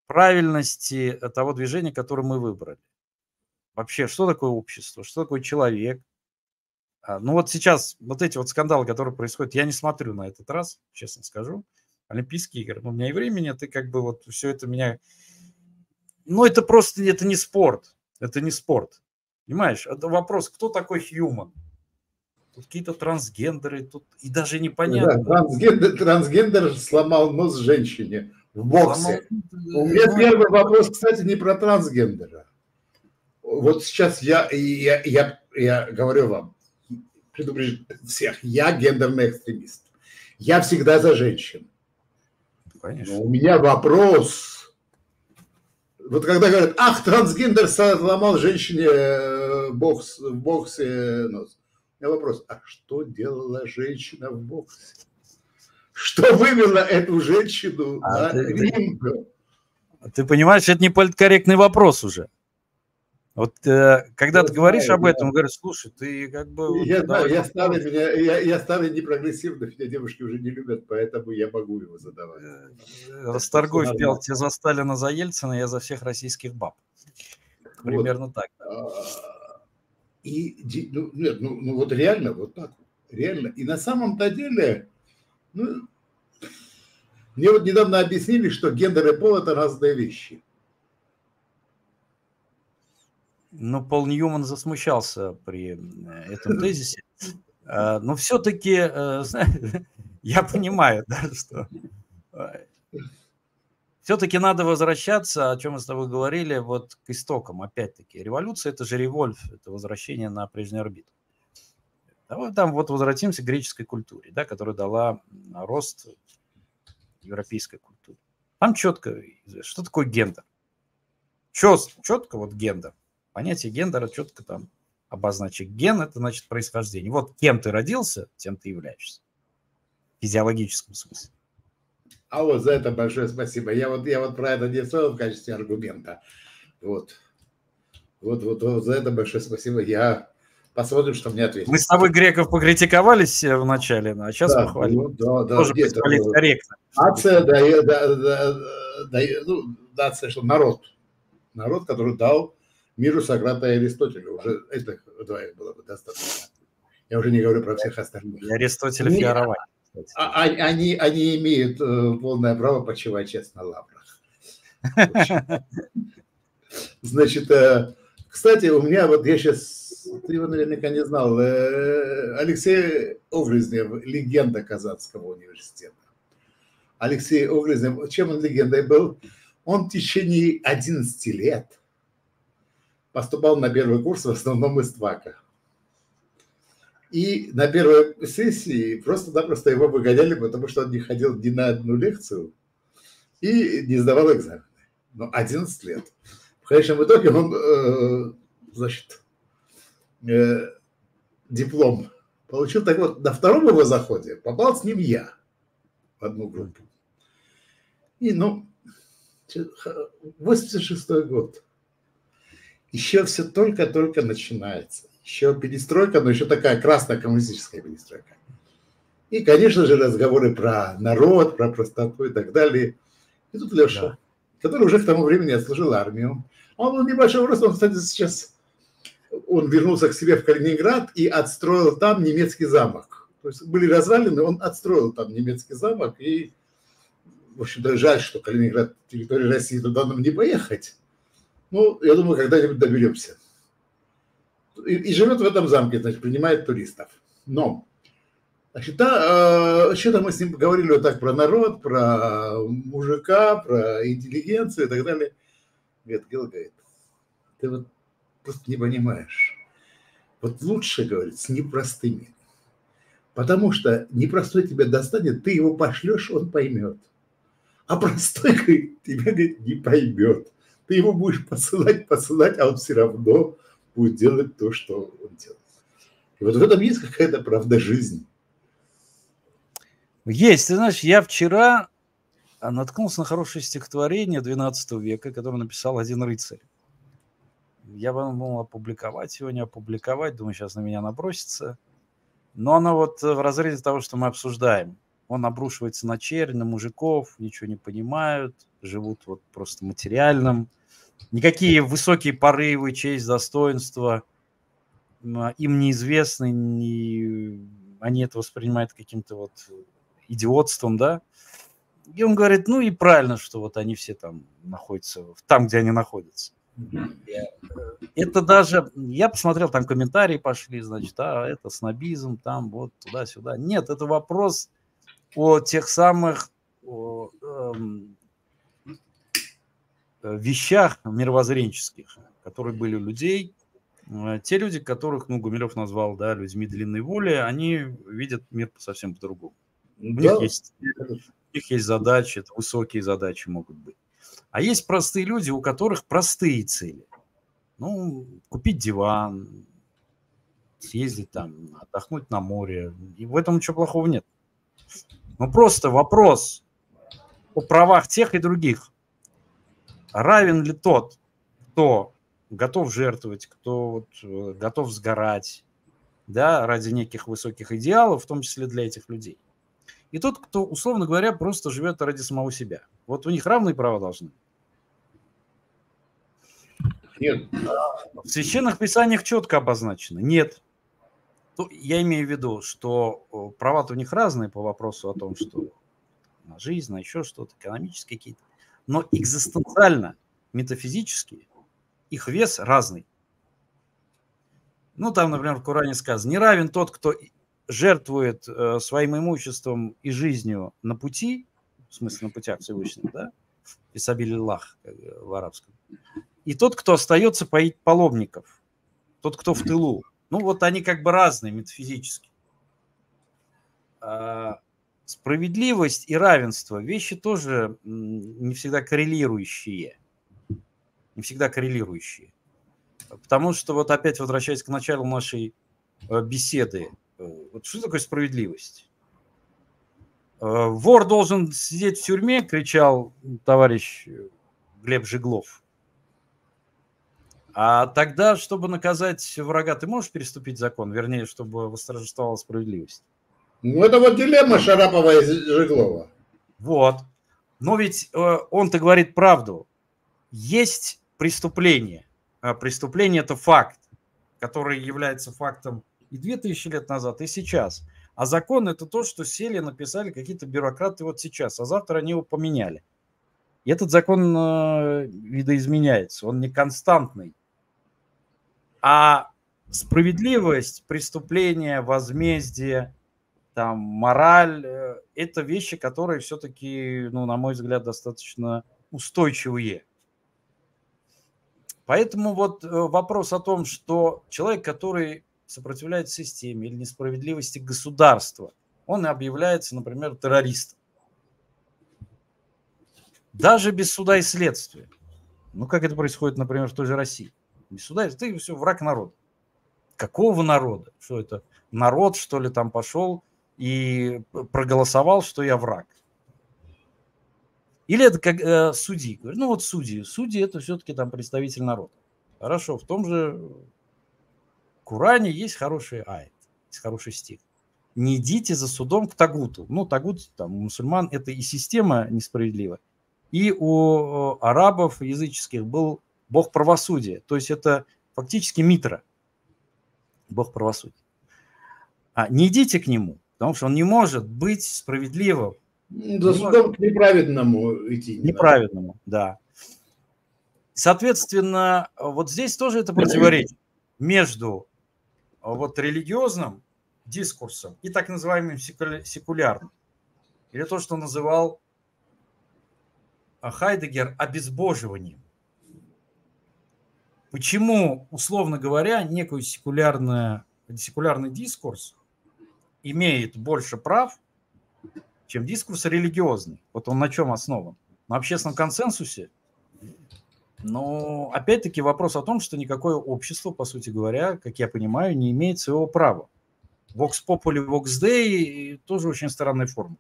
правильности того движения, которое мы выбрали. Вообще, что такое общество, что такое человек. Ну вот сейчас вот эти вот скандалы, которые происходят, я не смотрю на этот раз, честно скажу. Олимпийские игры, ну, у меня и времени, ты как бы вот все это меня... Ну это просто, это не спорт. Это не спорт. Понимаешь? Это вопрос, кто такой Хьюман? Тут какие-то трансгендеры, тут и даже непонятно. Да, трансгендер сломал нос женщине. В боксе. У меня первый вопрос, кстати, не про трансгендера. Вот сейчас я говорю вам, предупреждаю всех, я гендерный экстремист. Я всегда за женщин. Конечно. Но у меня вопрос. Вот когда говорят, ах, трансгендер сломал женщине в боксе нос. У меня вопрос, а что делала женщина в боксе? Что вывело эту женщину на ринг? Ты понимаешь, это не политкорректный вопрос уже. Вот когда я ты говоришь об этом, говоришь, слушай, ты как бы... Я знаю, я старый, непрогрессивный, меня девушки уже не любят, поэтому я могу его задавать. Расторгуев пел, тебе за Сталина, за Ельцина, я за всех российских баб. Примерно вот так. И, ну, нет, ну вот реально, вот так. Реально. И на самом-то деле... Ну, мне вот недавно объяснили, что гендер и пол – это разные вещи. Ну, Пол Ньюман засмущался при этом тезисе. Но все-таки я понимаю, да, что все-таки надо возвращаться, о чем мы с тобой говорили, вот к истокам, опять-таки. Революция – это же револьв, это возвращение на прежнюю орбиту. Давай там вот возвратимся к греческой культуре, да, которая дала рост европейской культуре. Там четко известно, что такое гендер. Четко вот гендер. Понятие гендера четко там обозначить. Ген – это значит происхождение. Вот кем ты родился, тем ты являешься. В физиологическом смысле. А вот за это большое спасибо. Я вот про это не стоял в качестве аргумента. Вот за это большое спасибо. Я посмотрю, что мне ответит. Мы с тобой греков покритиковались вначале, а сейчас да, мы хвалим. Ну, да, тоже политкорректно. Нация, что народ, который дал миру Сократа и Аристотеля. Уже этих двоих было бы достаточно. Я уже не говорю про всех остальных. И Аристотеля фиаровать. Они имеют полное право почивать честно на лаврах. Значит, кстати, у меня вот я сейчас, ты его наверняка не знал, Алексей Огрызнев, легенда Казанского университета. Алексей Огрызнев, чем он легендой был? Он в течение 11 лет поступал на первый курс в основном из ТВАКа. И на первой сессии просто-напросто его выгоняли, потому что он не ходил ни на одну лекцию и не сдавал экзамены. Но 11 лет. В конечном итоге он, диплом получил. Так вот, на втором его заходе попал с ним я в одну группу. И, 86-й год. Еще все только-только начинается. Еще перестройка, но еще такая красная коммунистическая перестройка. И, конечно же, разговоры про народ, про простоту и так далее. И тут Леша, да, который уже к тому времени отслужил армию. Он был небольшого роста, он, кстати, сейчас он вернулся к себе в Калининград и отстроил там немецкий замок. То есть были развалины, он отстроил там немецкий замок. И, в общем-то, жаль, что Калининград, территория России, туда нам не поехать. Ну, я думаю, когда-нибудь доберемся. И живет в этом замке, значит, принимает туристов. Но, значит, что-то мы с ним говорили вот так про народ, про мужика, про интеллигенцию и так далее. Говорит, Гела, ты вот просто не понимаешь. Вот лучше, говорит, с непростыми. Потому что непростой тебя достанет, ты его пошлешь, он поймет. А простой, говорит, тебя, говорит, не поймет. Ты его будешь посылать, а он все равно будет делать то, что он делает. И вот в этом есть какая-то правда жизни. Есть. Ты знаешь, я вчера наткнулся на хорошее стихотворение XII века, которое написал один рыцарь. Я думал опубликовать. Думаю, сейчас на меня набросится. Но оно вот в разрезе того, что мы обсуждаем. Он обрушивается на чернь, на мужиков, ничего не понимают, живут вот просто материальным. Никакие высокие порывы, честь, достоинство им неизвестны, они это воспринимают каким-то вот идиотством, да. И он говорит, и правильно, что вот они все там находятся, там, где они находятся. Это даже, я посмотрел, там комментарии пошли, значит, это снобизм, там вот туда-сюда. Нет, это вопрос о тех самых... вещах мировоззренческих, которые были у людей. Те люди, которых, Гумилев назвал, да, людьми длинной воли, они видят мир совсем по-другому. Да. У них есть задачи, это высокие задачи могут быть. А есть простые люди, у которых простые цели. Купить диван, съездить там, отдохнуть на море. И в этом ничего плохого нет. Но просто вопрос о правах тех и других. Равен ли тот, кто готов жертвовать, кто вот готов сгорать, да, ради неких высоких идеалов, в том числе для этих людей. И тот, кто, условно говоря, просто живет ради самого себя. Вот у них равные права должны. Нет. В священных писаниях четко обозначено. Нет. Я имею в виду, что права-то у них разные по вопросу о том, что на жизнь, на еще что-то, экономические какие-то. Но экзистенциально, метафизически их вес разный. Там, например, в Коране сказано, не равен тот, кто жертвует своим имуществом и жизнью на пути, в смысле на путях Всевышнего, да, Исабилиллах в арабском, и тот, кто остается поить паломников, тот, кто в тылу. Ну вот они как бы разные метафизически. Справедливость и равенство – вещи тоже не всегда коррелирующие. Не всегда коррелирующие. Потому что, вот опять возвращаясь к началу нашей беседы, вот что такое справедливость? Вор должен сидеть в тюрьме, кричал товарищ Глеб Жеглов. А тогда, чтобы наказать врага, ты можешь переступить закон? Вернее, чтобы восторжествовала справедливость. Ну, это вот дилемма Шарапова и Жеглова. Вот. Но ведь он-то говорит правду. Есть преступление. А преступление – это факт, который является фактом и 2000 лет назад, и сейчас. А закон – это то, что сели, написали какие-то бюрократы вот сейчас, а завтра они его поменяли. И этот закон видоизменяется, он не константный. А справедливость, преступление, возмездие, там, мораль – это вещи, которые все-таки, ну, на мой взгляд, достаточно устойчивые. Поэтому вот вопрос о том, что человек, который сопротивляется системе или несправедливости государства, он объявляется, например, террористом. Даже без суда и следствия. Ну, как это происходит, например, в той же России. Без суда и следствия, ты все, враг народа. Какого народа? Что это? Народ, что ли, там пошел и проголосовал, что я враг? Или это как судьи? Ну, вот судьи. Судьи – это все-таки там представитель народа. Хорошо, в том же Куране есть хороший аят, есть хороший стих. Не идите за судом к тагуту. Ну, тагут, там, у мусульман это и система несправедлива. И у арабов языческих был бог правосудия. То есть это фактически митра, бог правосудия. А не идите к нему, потому что он не может быть справедливым. За судом к неправедному идти. Неправедному, да. Соответственно, вот здесь тоже это противоречие между вот религиозным дискурсом и так называемым секулярным. Или то, что называл Хайдеггер обезбоживанием. Почему, условно говоря, некий секулярный дискурс имеет больше прав, чем дискурс религиозный? Вот он на чем основан? На общественном консенсусе? Но опять-таки вопрос о том, что никакое общество, по сути говоря, как я понимаю, не имеет своего права. Vox Populi, Vox Dei тоже очень странная форма.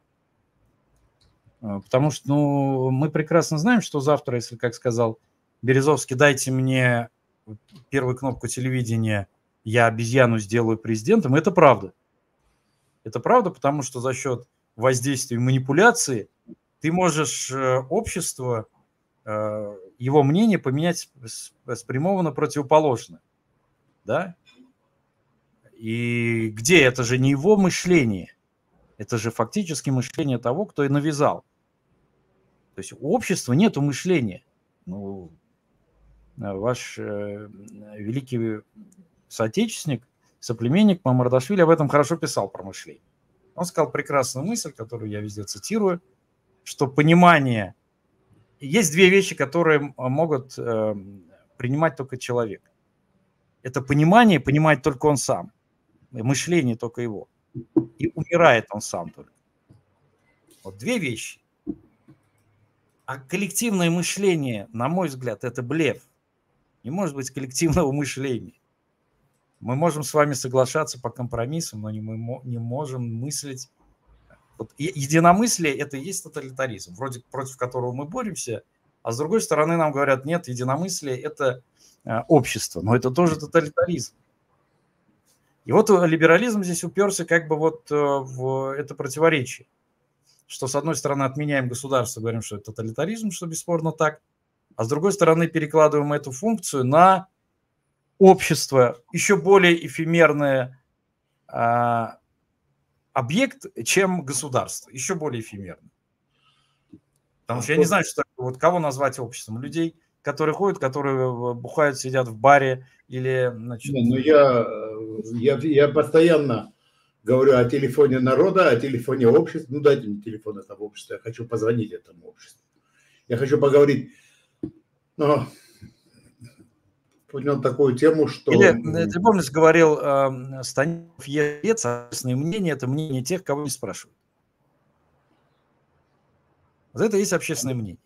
Потому что, ну, мы прекрасно знаем, что завтра, если, как сказал Березовский, дайте мне первую кнопку телевидения, я обезьяну сделаю президентом, это правда. Это правда, потому что за счет воздействия и манипуляции ты можешь общество, его мнение поменять спрямованно противоположно. Да? И где? Это же не его мышление. Это же фактически мышление того, кто и навязал. То есть у общества нет мышления. Ну, ваш великий соотечественник, соплеменник Мамардашвили об этом хорошо писал, про мышление. Он сказал прекрасную мысль, которую я везде цитирую, что понимание... Есть две вещи, которые могут принимать только человек. Это понимание, понимает только он сам. И мышление только его. И умирает он сам только. Вот две вещи. А коллективное мышление, на мой взгляд, это блеф. Не может быть коллективного мышления. Мы можем с вами соглашаться по компромиссам, но не можем мыслить. Вот единомыслие – это и есть тоталитаризм, вроде против которого мы боремся, а с другой стороны нам говорят, нет, единомыслие – это общество, но это тоже тоталитаризм. И вот либерализм здесь уперся как бы вот в это противоречие, что с одной стороны отменяем государство, говорим, что это тоталитаризм, что бесспорно так, а с другой стороны перекладываем эту функцию на общество, еще более эфемерное объект, чем государство, еще более эфемерно. Потому что я не знаю, что вот кого назвать обществом. Людей, которые ходят, которые бухают, сидят в баре или... Значит... Не, ну я постоянно говорю о телефоне народа, о телефоне общества. Ну, дайте мне телефон этого общества, я хочу позвонить этому обществу. Я хочу поговорить. Но поднял такую тему, что... Ты помнишь, говорил Станев, есть общественное мнение, это мнение тех, кого не спрашивают. Вот это и есть общественное мнение.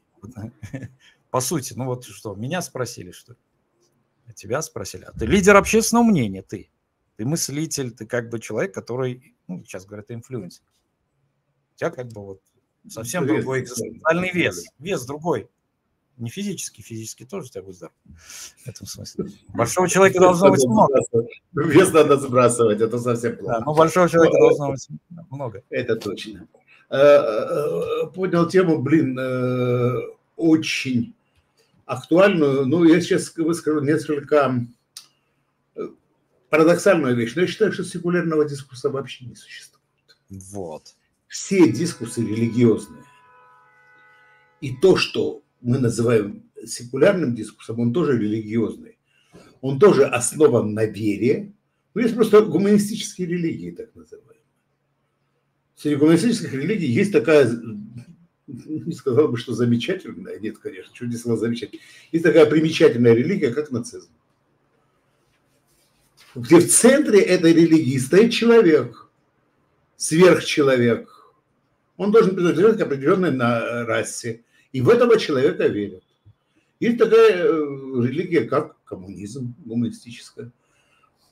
По сути, ну вот что, меня спросили, что ли? Тебя спросили. А ты лидер общественного мнения, ты. Ты мыслитель, ты как бы человек, который, ну, сейчас говорят, инфлюенсер. У тебя как бы вот совсем вес, другой экзистенциальный вес. Вес другой. Не физический, физически тоже у тебя будет здоров. В этом смысле. Большого человека должно быть много. Вес надо сбрасывать, это совсем плохо. Да, но большого человека должно быть много. Это точно. Понял тему, блин, очень актуальную. Ну, я сейчас выскажу несколько парадоксальную вещь. Но я считаю, что секулярного дискурса вообще не существует. Вот. Все дискурсы религиозные. И то, что мы называем секулярным дискурсом, он тоже религиозный. Он тоже основан на вере. Ну, есть просто гуманистические религии, так называемые. Среди гуманистических религий есть такая, не сказал бы, что замечательная, нет, конечно, чудесно замечательная, есть такая примечательная религия, как нацизм. Где в центре этой религии стоит человек, сверхчеловек. Он должен принадлежать к определенной расе. И в этого человека верят. Есть такая религия, как коммунизм, гуманистическая,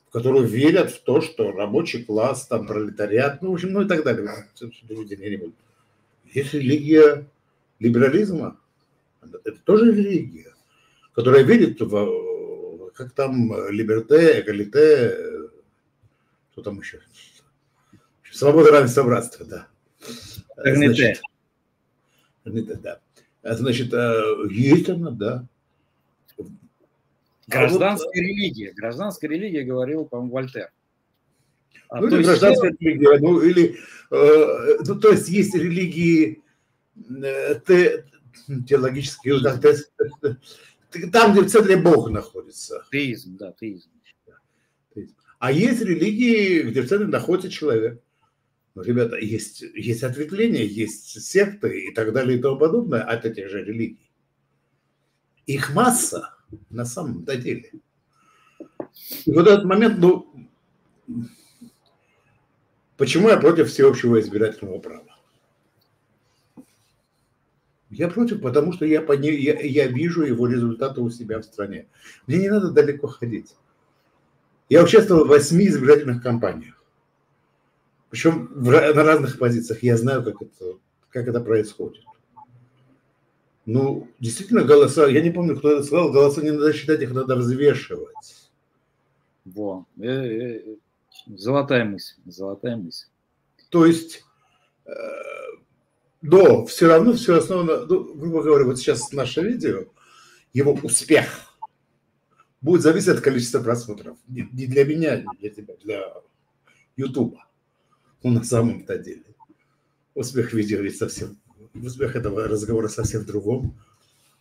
в которую верят в то, что рабочий класс, там, пролетариат, ну, в общем, ну и так далее. Есть религия либерализма. Это тоже религия, которая верит в, как там, либерте, эгалите, что там еще? Свобода, равенство, братство, да. Значит, да. Значит, есть она, да. Гражданская религия. Гражданская религия, говорил, по-моему, Вольтер. Ну, или гражданская религия, ну, или... ну, то есть, есть религии теологические, там, где в центре Бог находится. Теизм, да, теизм. А есть религии, где в центре находится человек. Но, ребята, есть ответвления, есть секты и так далее и тому подобное от этих же религий. Их масса на самом-то деле. И вот этот момент, ну, почему я против всеобщего избирательного права? Я против, потому что я вижу его результаты у себя в стране. Мне не надо далеко ходить. Я участвовал в 8 избирательных кампаниях. Причем на разных позициях. Я знаю, как это происходит. Ну, действительно, голоса, я не помню, кто это сказал, голоса не надо считать, их надо взвешивать. Во. Золотая мысль, золотая мысль. То есть, но все равно все основано, ну, грубо говоря, вот сейчас наше видео, его успех будет зависеть от количества просмотров. Не для меня, не для тебя, для Ютуба. Ну, на самом-то деле. Успех видео ведь совсем... Успех этого разговора совсем в другом.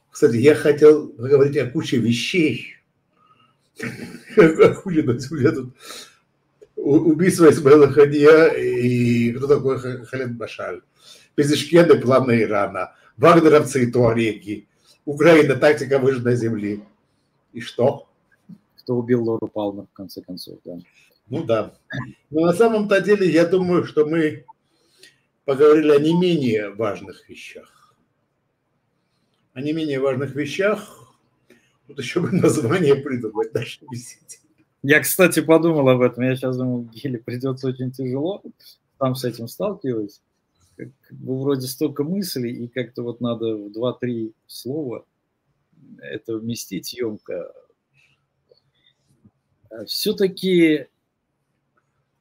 Кстати, я хотел поговорить о куче вещей. Убийство Исмаила Хания и кто такой Халид Башаль. Пезешкены, планы Ирана. Вагнеровцы и туареги. Украина, тактика выжженной земли. И что? Кто убил Лору Палмер, в конце концов, да. Ну да. Но на самом-то деле, я думаю, что мы поговорили о не менее важных вещах. О не менее важных вещах. Тут еще бы название придумать нашей беседе. Я, кстати, подумал об этом. Я сейчас думал, Геле придется очень тяжело. Там с этим сталкиваюсь. Как бы вроде столько мыслей, и как-то вот надо в 2-3 слова это вместить емко. Все-таки...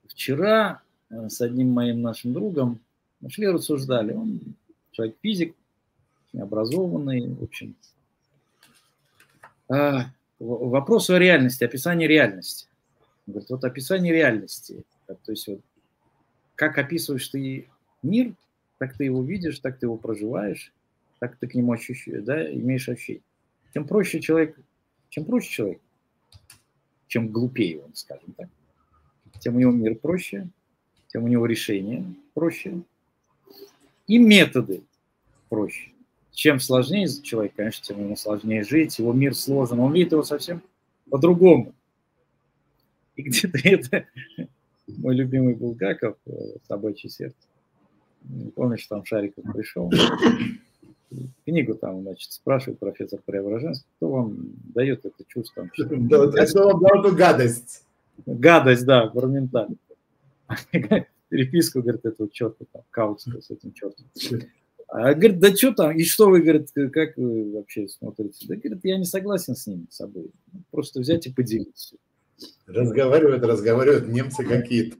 Вчера с одним моим нашим другом шли рассуждали. Он человек физик, образованный, в общем. Вопрос о реальности, описание реальности. Он говорит, вот описание реальности. То есть, вот, как описываешь ты мир, так ты его видишь, так ты его проживаешь, так ты к нему ощущаешь, да, имеешь ощущение. Чем проще человек, чем глупее он, скажем так. Тем у него мир проще, тем у него решение проще и методы проще. Чем сложнее человек, конечно, тем ему сложнее жить, его мир сложен, он видит его совсем по-другому. И где-то это мой любимый Булгаков, «Собачье сердце». Помнишь, там Шариков пришел, книгу там, значит, спрашивает профессор Преображенский, кто вам дает это чувство? Что вам дал бы гадость? Гадость, да, парламентарий. Переписку, говорит, это четко, там, Каутская с этим чертом. А говорит, да что там, и что вы, говорит, как вы вообще смотрите? Да, говорит, я не согласен с ними, с собой. Просто взять и поделиться. Разговаривают немцы какие-то.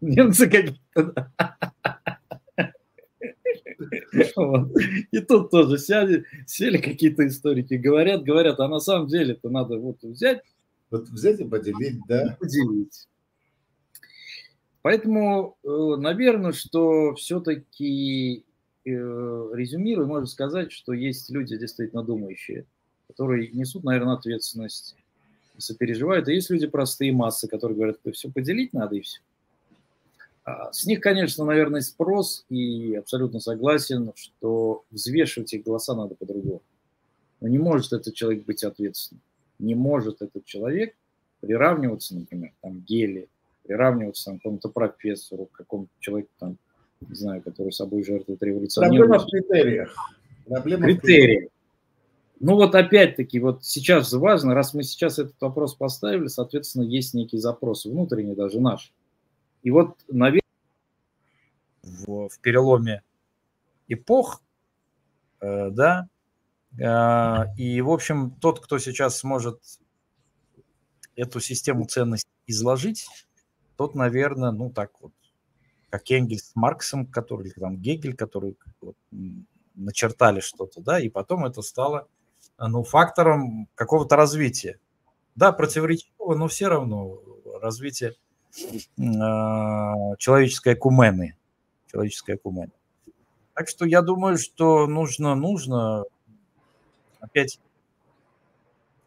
Немцы какие-то, да. И тут тоже сели какие-то историки, говорят, а на самом деле-то надо вот взять. Вот взять и поделить, да. Поделить. Поэтому, наверное, что все-таки... резюмирую, можно сказать, что есть люди действительно думающие, которые несут, наверное, ответственность, сопереживают, а есть люди простые массы, которые говорят, что все поделить надо и все. С них, конечно, наверное, спрос, и абсолютно согласен, что взвешивать их голоса надо по-другому. Но не может этот человек быть ответственным. Не может этот человек приравниваться, например, там, к Геле, приравниваться там, к какому-то профессору, к какому-то человеку там, не знаю, который собой жертвует революционерами. Проблема в критериях. Ну вот опять-таки, вот сейчас важно, раз мы сейчас этот вопрос поставили, соответственно, есть некие запросы, внутренние даже наши. И вот, наверное, в переломе эпох, да, и, в общем, тот, кто сейчас сможет эту систему ценностей изложить, тот, наверное, ну так вот, как Энгельс с Марксом, который, или там Гегель, который вот, начертали что-то, да, и потом это стало, ну, фактором какого-то развития. Да, противоречивого, но все равно развитие человеческой экумены. Так что я думаю, что нужно опять...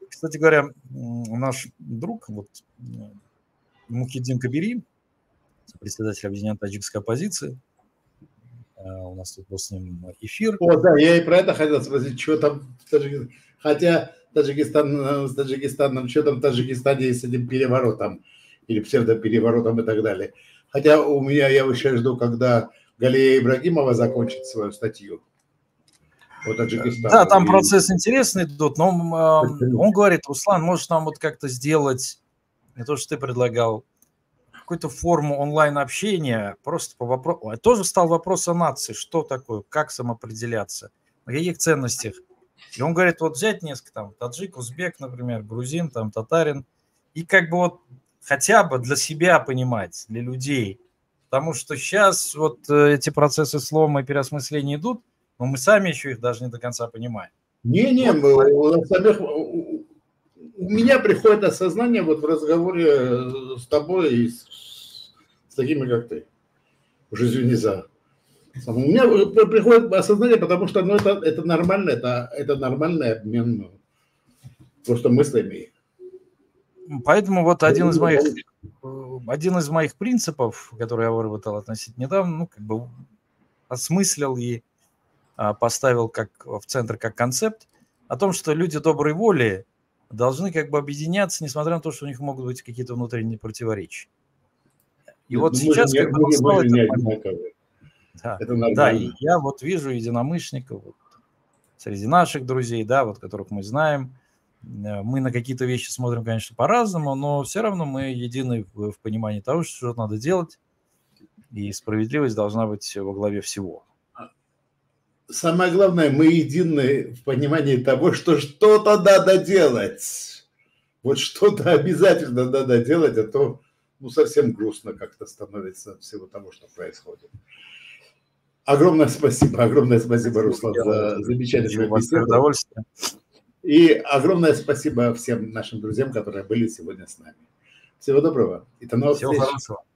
Кстати говоря, наш друг, вот, Мухиддин Кабери, председатель объединенной таджикской оппозиции. У нас тут был с ним эфир. О, да, я и про это хотел спросить, что там Таджикистан. Хотя Таджикистан, с Таджикистаном, что там в Таджикистане с этим переворотом или псевдопереворотом и так далее. Хотя у меня, я еще жду, когда Галия Ибрагимова закончит свою статью по Таджикистану. Да, там процесс интересный идет, но он говорит, Руслан, может нам вот как-то сделать не то, что ты предлагал, какую-то форму онлайн-общения просто по вопросу. Тоже стал вопрос о нации, что такое, как самоопределяться, о каких ценностях. И он говорит, вот взять несколько, там, таджик, узбек, например, грузин, там, татарин, и как бы вот хотя бы для себя понимать, для людей. Потому что сейчас вот эти процессы слома и переосмысления идут, но мы сами еще их даже не до конца понимаем. Не-не, у меня приходит осознание вот в разговоре с тобой и с такими, как ты, уже извини за. У меня приходит осознание, потому что ну, это нормально, это нормальный обмен просто мыслями. Поэтому вот один из моих принципов, который я выработал относительно недавно, ну, как бы осмыслил и поставил как, в центр как концепт, о том, что люди доброй воли должны как бы объединяться, несмотря на то, что у них могут быть какие-то внутренние противоречия. И ну, вот мы сейчас... Как бы стал этот да. Да, и я вот вижу единомышленников вот, среди наших друзей, да, вот которых мы знаем. Мы на какие-то вещи смотрим, конечно, по-разному, но все равно мы едины в понимании того, что надо делать, и справедливость должна быть во главе всего. Самое главное, мы едины в понимании того, что что-то надо делать. Вот что-то обязательно надо делать, а то ну, совсем грустно как-то становится от всего того, что происходит. Огромное спасибо, Руслан, за замечательную беседу. И огромное спасибо всем нашим друзьям, которые были сегодня с нами. Всего доброго. И до новых встреч. Всего хорошего.